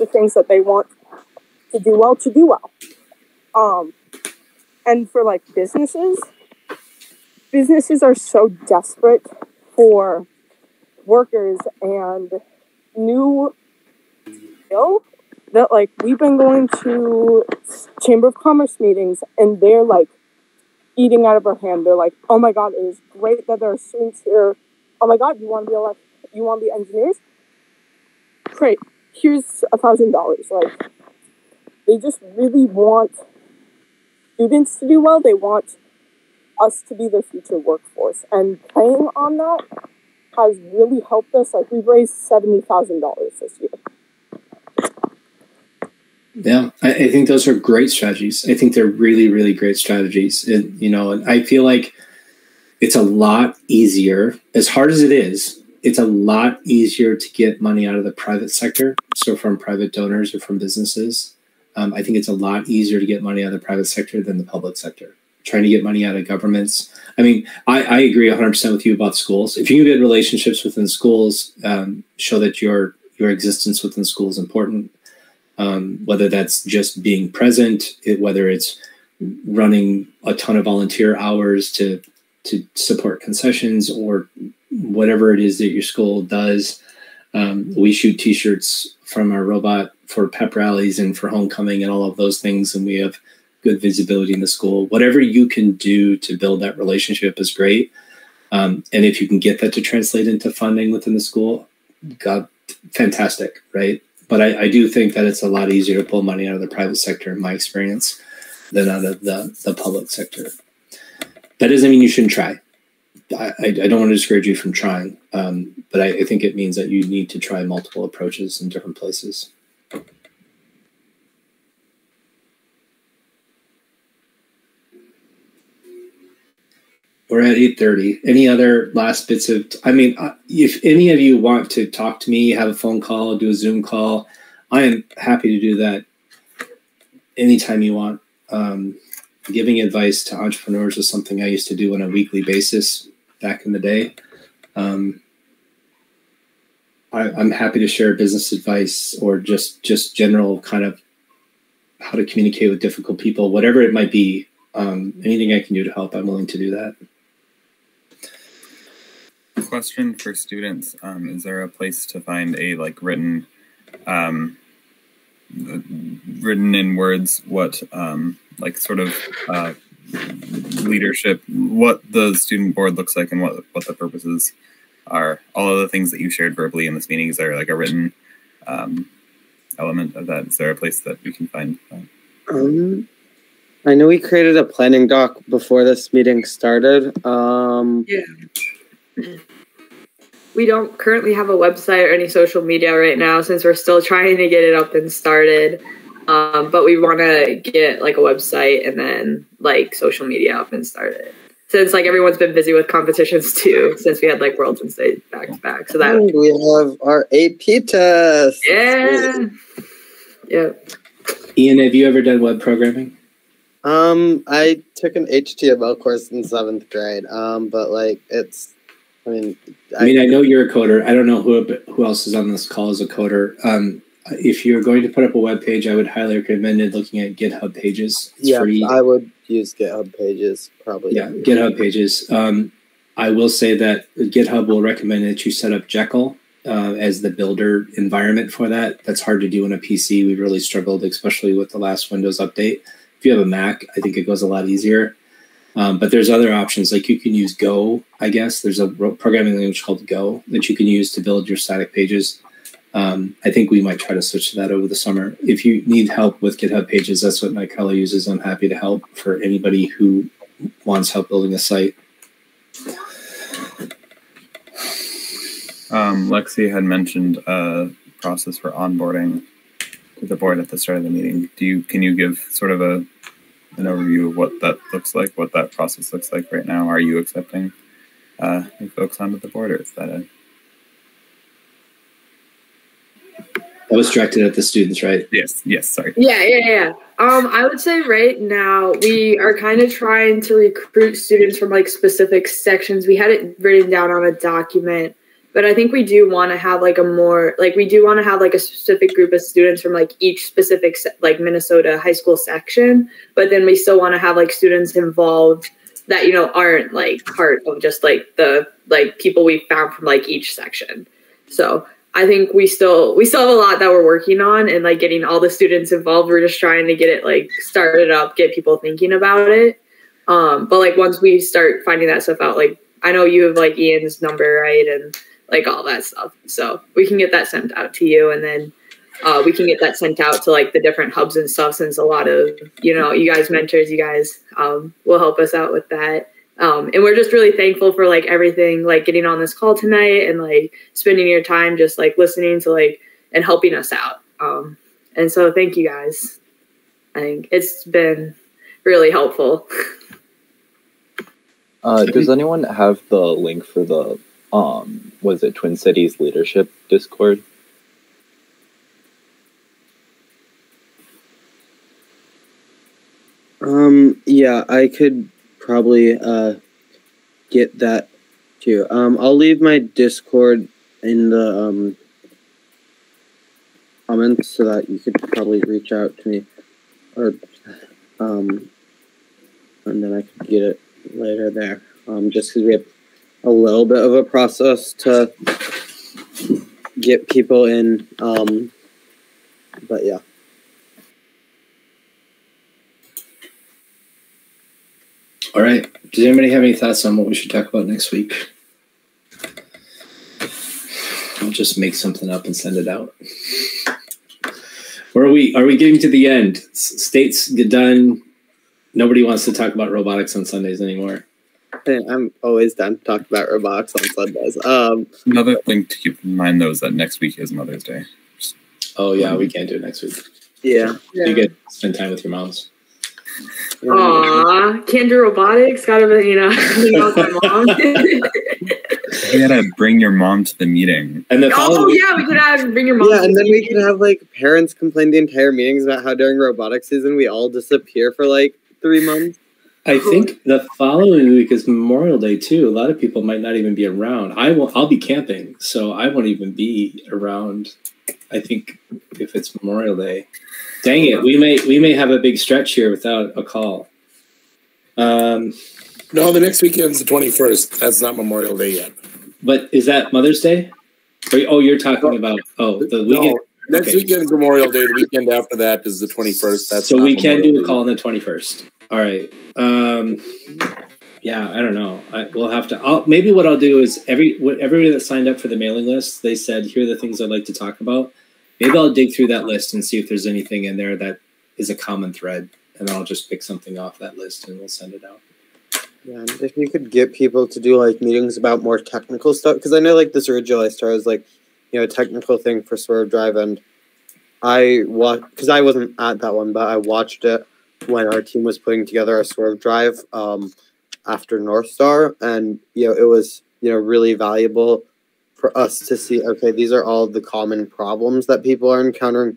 the things that they want to do well and for like businesses are so desperate for workers and new skill that, like, we've been going to Chamber of Commerce meetings and they're like eating out of our hand. They're like, oh my god, it is great that there are students here. Oh my god, you want to be elected? You want to be engineers? Great. Here's $1,000. Like, they just really want students to do well. They want us to be their future workforce. And playing on that has really helped us. Like, we've raised $70,000 this year. Yeah, I think those are great strategies. I think they're really, really great strategies. And, you know, and I feel like it's a lot easier, as hard as it is, it's a lot easier to get money out of the private sector, so from private donors or from businesses. I think it's a lot easier to get money out of the private sector than the public sector. Trying to get money out of governments. I mean, I agree 100% with you about schools. If you can get relationships within schools, show that your existence within school is important, whether that's just being present, whether it's running a ton of volunteer hours to support concessions or whatever it is that your school does. We shoot t-shirts from our robot for pep rallies and for homecoming and all of those things. And we have good visibility in the school. Whatever you can do to build that relationship is great. And if you can get that to translate into funding within the school, God, fantastic, right? But I do think that it's a lot easier to pull money out of the private sector, in my experience, than out of the public sector. That doesn't mean you shouldn't try. I don't want to discourage you from trying, but I think it means that you need to try multiple approaches in different places. We're at 8:30. Any other last bits of, I mean, if any of you want to talk to me, have a phone call, do a Zoom call, I am happy to do that anytime you want. Giving advice to entrepreneurs was something I used to do on a weekly basis back in the day. I'm happy to share business advice or just general kind of how to communicate with difficult people, whatever it might be. Anything I can do to help, I'm willing to do that. Question for students: is there a place to find a written in words what leadership, what the student board looks like, and what the purposes are? All of the things that you shared verbally in this meeting, is there like a written element of that? Is there a place that you can find that? I know we created a planning doc before this meeting started. Yeah. We don't currently have a website or any social media right now since we're still trying to get it up and started. But we want to get like a website and then like social media up and started. Since like everyone's been busy with competitions too, since we had like Worlds and States back to back. So that we have our AP test. Yeah. Yep. Ian, have you ever done web programming? I took an HTML course in 7th grade, but like it's, I mean, I know you're a coder. I don't know who else is on this call as a coder. If you're going to put up a web page, I would highly recommend it looking at GitHub Pages. It's free. I would use GitHub Pages probably. Yeah, GitHub Pages. I will say that GitHub will recommend that you set up Jekyll as the builder environment for that. That's hard to do on a PC. We really struggled, especially with the last Windows update. If you have a Mac, I think it goes a lot easier. But there's other options, like you can use Go, I guess. There's a programming language called Go that you can use to build your static pages. I think we might try to switch to that over the summer. If you need help with GitHub Pages, that's what KnightKrawler uses. I'm happy to help for anybody who wants help building a site. Lexi had mentioned a process for onboarding to the board at the start of the meeting. Can you give sort of an overview of what that looks like, what that process looks like right now? Are you accepting new folks onto the board, or is that a... That was directed at the students, right? Yes. Yes. Sorry. Yeah. I would say right now we are kind of trying to recruit students from like specific sections. We had it written down on a document, but I think we do want to have like a more, like we do want to have like a specific group of students from like each specific like Minnesota high school section, but then we still want to have like students involved that, you know, aren't like part of just like the, like people we found from like each section. So I think we still have a lot that we're working on and like getting all the students involved. We're just trying to get it like started up, get people thinking about it. But like once we start finding that stuff out, like I know you have like Ian's number, right? And like all that stuff. So we can get that sent out to you, and then we can get that sent out to like the different hubs and stuff, since a lot of, you know, you guys mentors, you guys will help us out with that. And we're just really thankful for like everything, like getting on this call tonight and like spending your time just like listening to like and helping us out. And so thank you guys. I think it's been really helpful. Does anyone have the link for the, was it Twin Cities Leadership Discord? Yeah, I could probably get that too. I'll leave my Discord in the comments so that you could probably reach out to me, or and then I could get it later there. Just because we have a little bit of a process to get people in, but yeah. All right. Does anybody have any thoughts on what we should talk about next week? I'll just make something up and send it out. Or are we getting to the end? States get done. Nobody wants to talk about robotics on Sundays anymore. I'm always done talking about robotics on Sundays. Another thing to keep in mind, though, is that next week is Mother's Day. Oh, yeah. We can't do it next week. Yeah. You get to spend time with your moms. Aw, can do robotics. Gotta be, you know, hang out with my mom. You gotta bring your mom to the meeting. And the we could have bring your mom. Yeah, and then we can have like parents complain the entire meetings about how during robotics season we all disappear for like 3 months. I think the following week is Memorial Day too. A lot of people might not even be around. I'll be camping, so I won't even be around. I think if it's Memorial Day, dang it, we may have a big stretch here without a call. No, the next weekend's the 21st. That's not Memorial Day yet. But is that Mother's Day? Oh, you're talking about the weekend. No, next weekend is Memorial Day. The weekend after that is the 21st. That's so we can do a call on the 21st. All right. Yeah, I don't know. We'll have to. Maybe what I'll do is everybody that signed up for the mailing list, they said, here are the things I'd like to talk about. Maybe I'll dig through that list and see if there's anything in there that is a common thread, and I'll just pick something off that list and we'll send it out. Yeah, if you could get people to do like meetings about more technical stuff, because I know like this original started was like, you know, a technical thing for Swerve Drive, and I watched, because I wasn't at that one, but I watched it when our team was putting together our Swerve Drive after North Star, and you know it was really valuable for us to see, okay, these are all the common problems that people are encountering,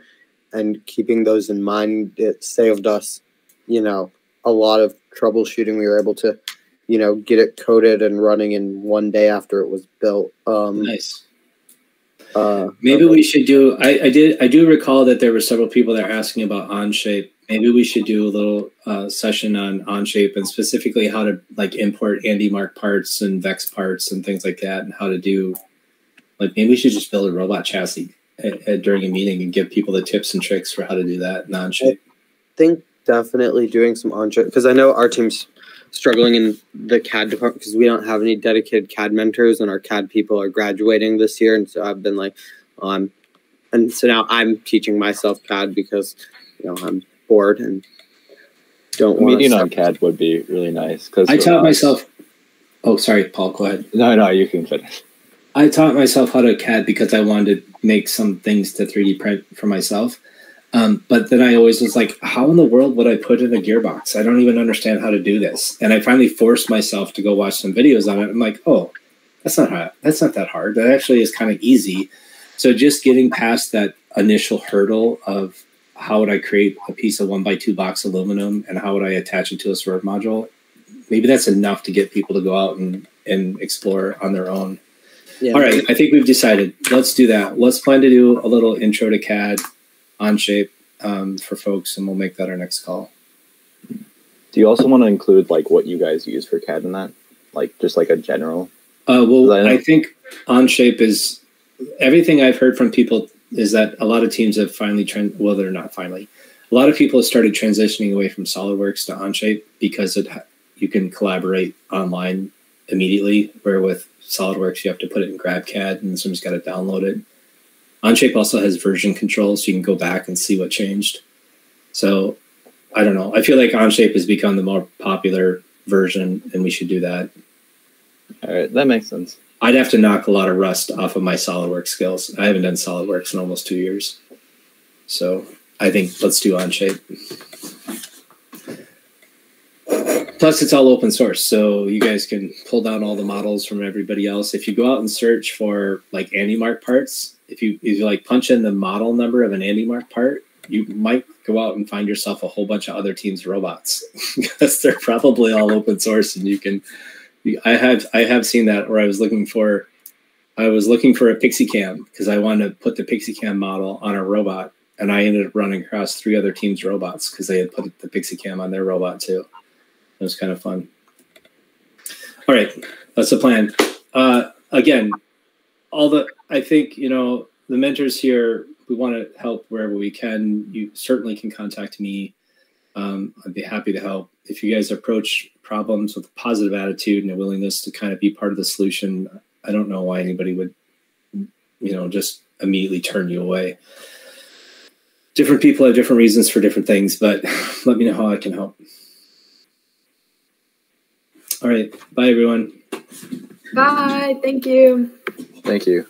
and keeping those in mind, it saved us a lot of troubleshooting. We were able to get it coded and running in one day after it was built. Nice. Maybe we should do. I do recall that there were several people that are asking about Onshape. Maybe we should do a little session on Onshape and specifically how to like import Andy Mark parts and Vex parts and things like that, and how to do like maybe we should just build a robot chassis during a meeting and give people the tips and tricks for how to do that in Onshape. I think definitely doing some Onshape, because I know our team's struggling in the CAD department because we don't have any dedicated CAD mentors, and our CAD people are graduating this year. And so I've been like, and so now I'm teaching myself CAD because, I'm bored and don't want to. Meeting on CAD would be really nice. Because I taught myself. Oh, sorry, Paul, go ahead. No, you can finish. I taught myself how to CAD because I wanted to make some things to 3D print for myself. But then I always was like, how in the world would I put in a gearbox? I don't even understand how to do this. And I finally forced myself to go watch some videos on it. I'm like, oh, that's not that hard. That actually is kind of easy. So just getting past that initial hurdle of how would I create a piece of 1x2 box aluminum and how would I attach it to a Swerve module? Maybe that's enough to get people to go out and explore on their own. Yeah. All right. I think we've decided. Let's do that. Let's plan to do a little intro to CAD. Onshape for folks, and we'll make that our next call. Do you also want to include like what you guys use for CAD in that, like just like a general? Well, I think Onshape is everything I've heard from people is that a lot of teams have finally well, they're not finally. A lot of people have started transitioning away from SolidWorks to Onshape because you can collaborate online immediately. Where with SolidWorks, you have to put it in GrabCAD, and someone's got to download it. Onshape also has version control, so you can go back and see what changed. So, I don't know. I feel like Onshape has become the more popular version, and we should do that. All right, that makes sense. I'd have to knock a lot of rust off of my SolidWorks skills. I haven't done SolidWorks in almost 2 years. So, I think let's do Onshape. Plus, it's all open source, so you guys can pull down all the models from everybody else. If you go out and search for, like, Andy Mark parts... If you like punch in the model number of an Andy Mark part, you might go out and find yourself a whole bunch of other teams' robots because they're probably all open source, and you can. I have seen that where I was looking for a PixyCam because I wanted to put the PixyCam model on a robot, and I ended up running across 3 other teams' robots because they had put the PixyCam on their robot too. It was kind of fun. All right, that's the plan. Again. I think, the mentors here, we want to help wherever we can. You certainly can contact me. I'd be happy to help. If you guys approach problems with a positive attitude and a willingness to kind of be part of the solution, I don't know why anybody would, just immediately turn you away. Different people have different reasons for different things, but let me know how I can help. All right. Bye, everyone. Bye. Thank you. Thank you.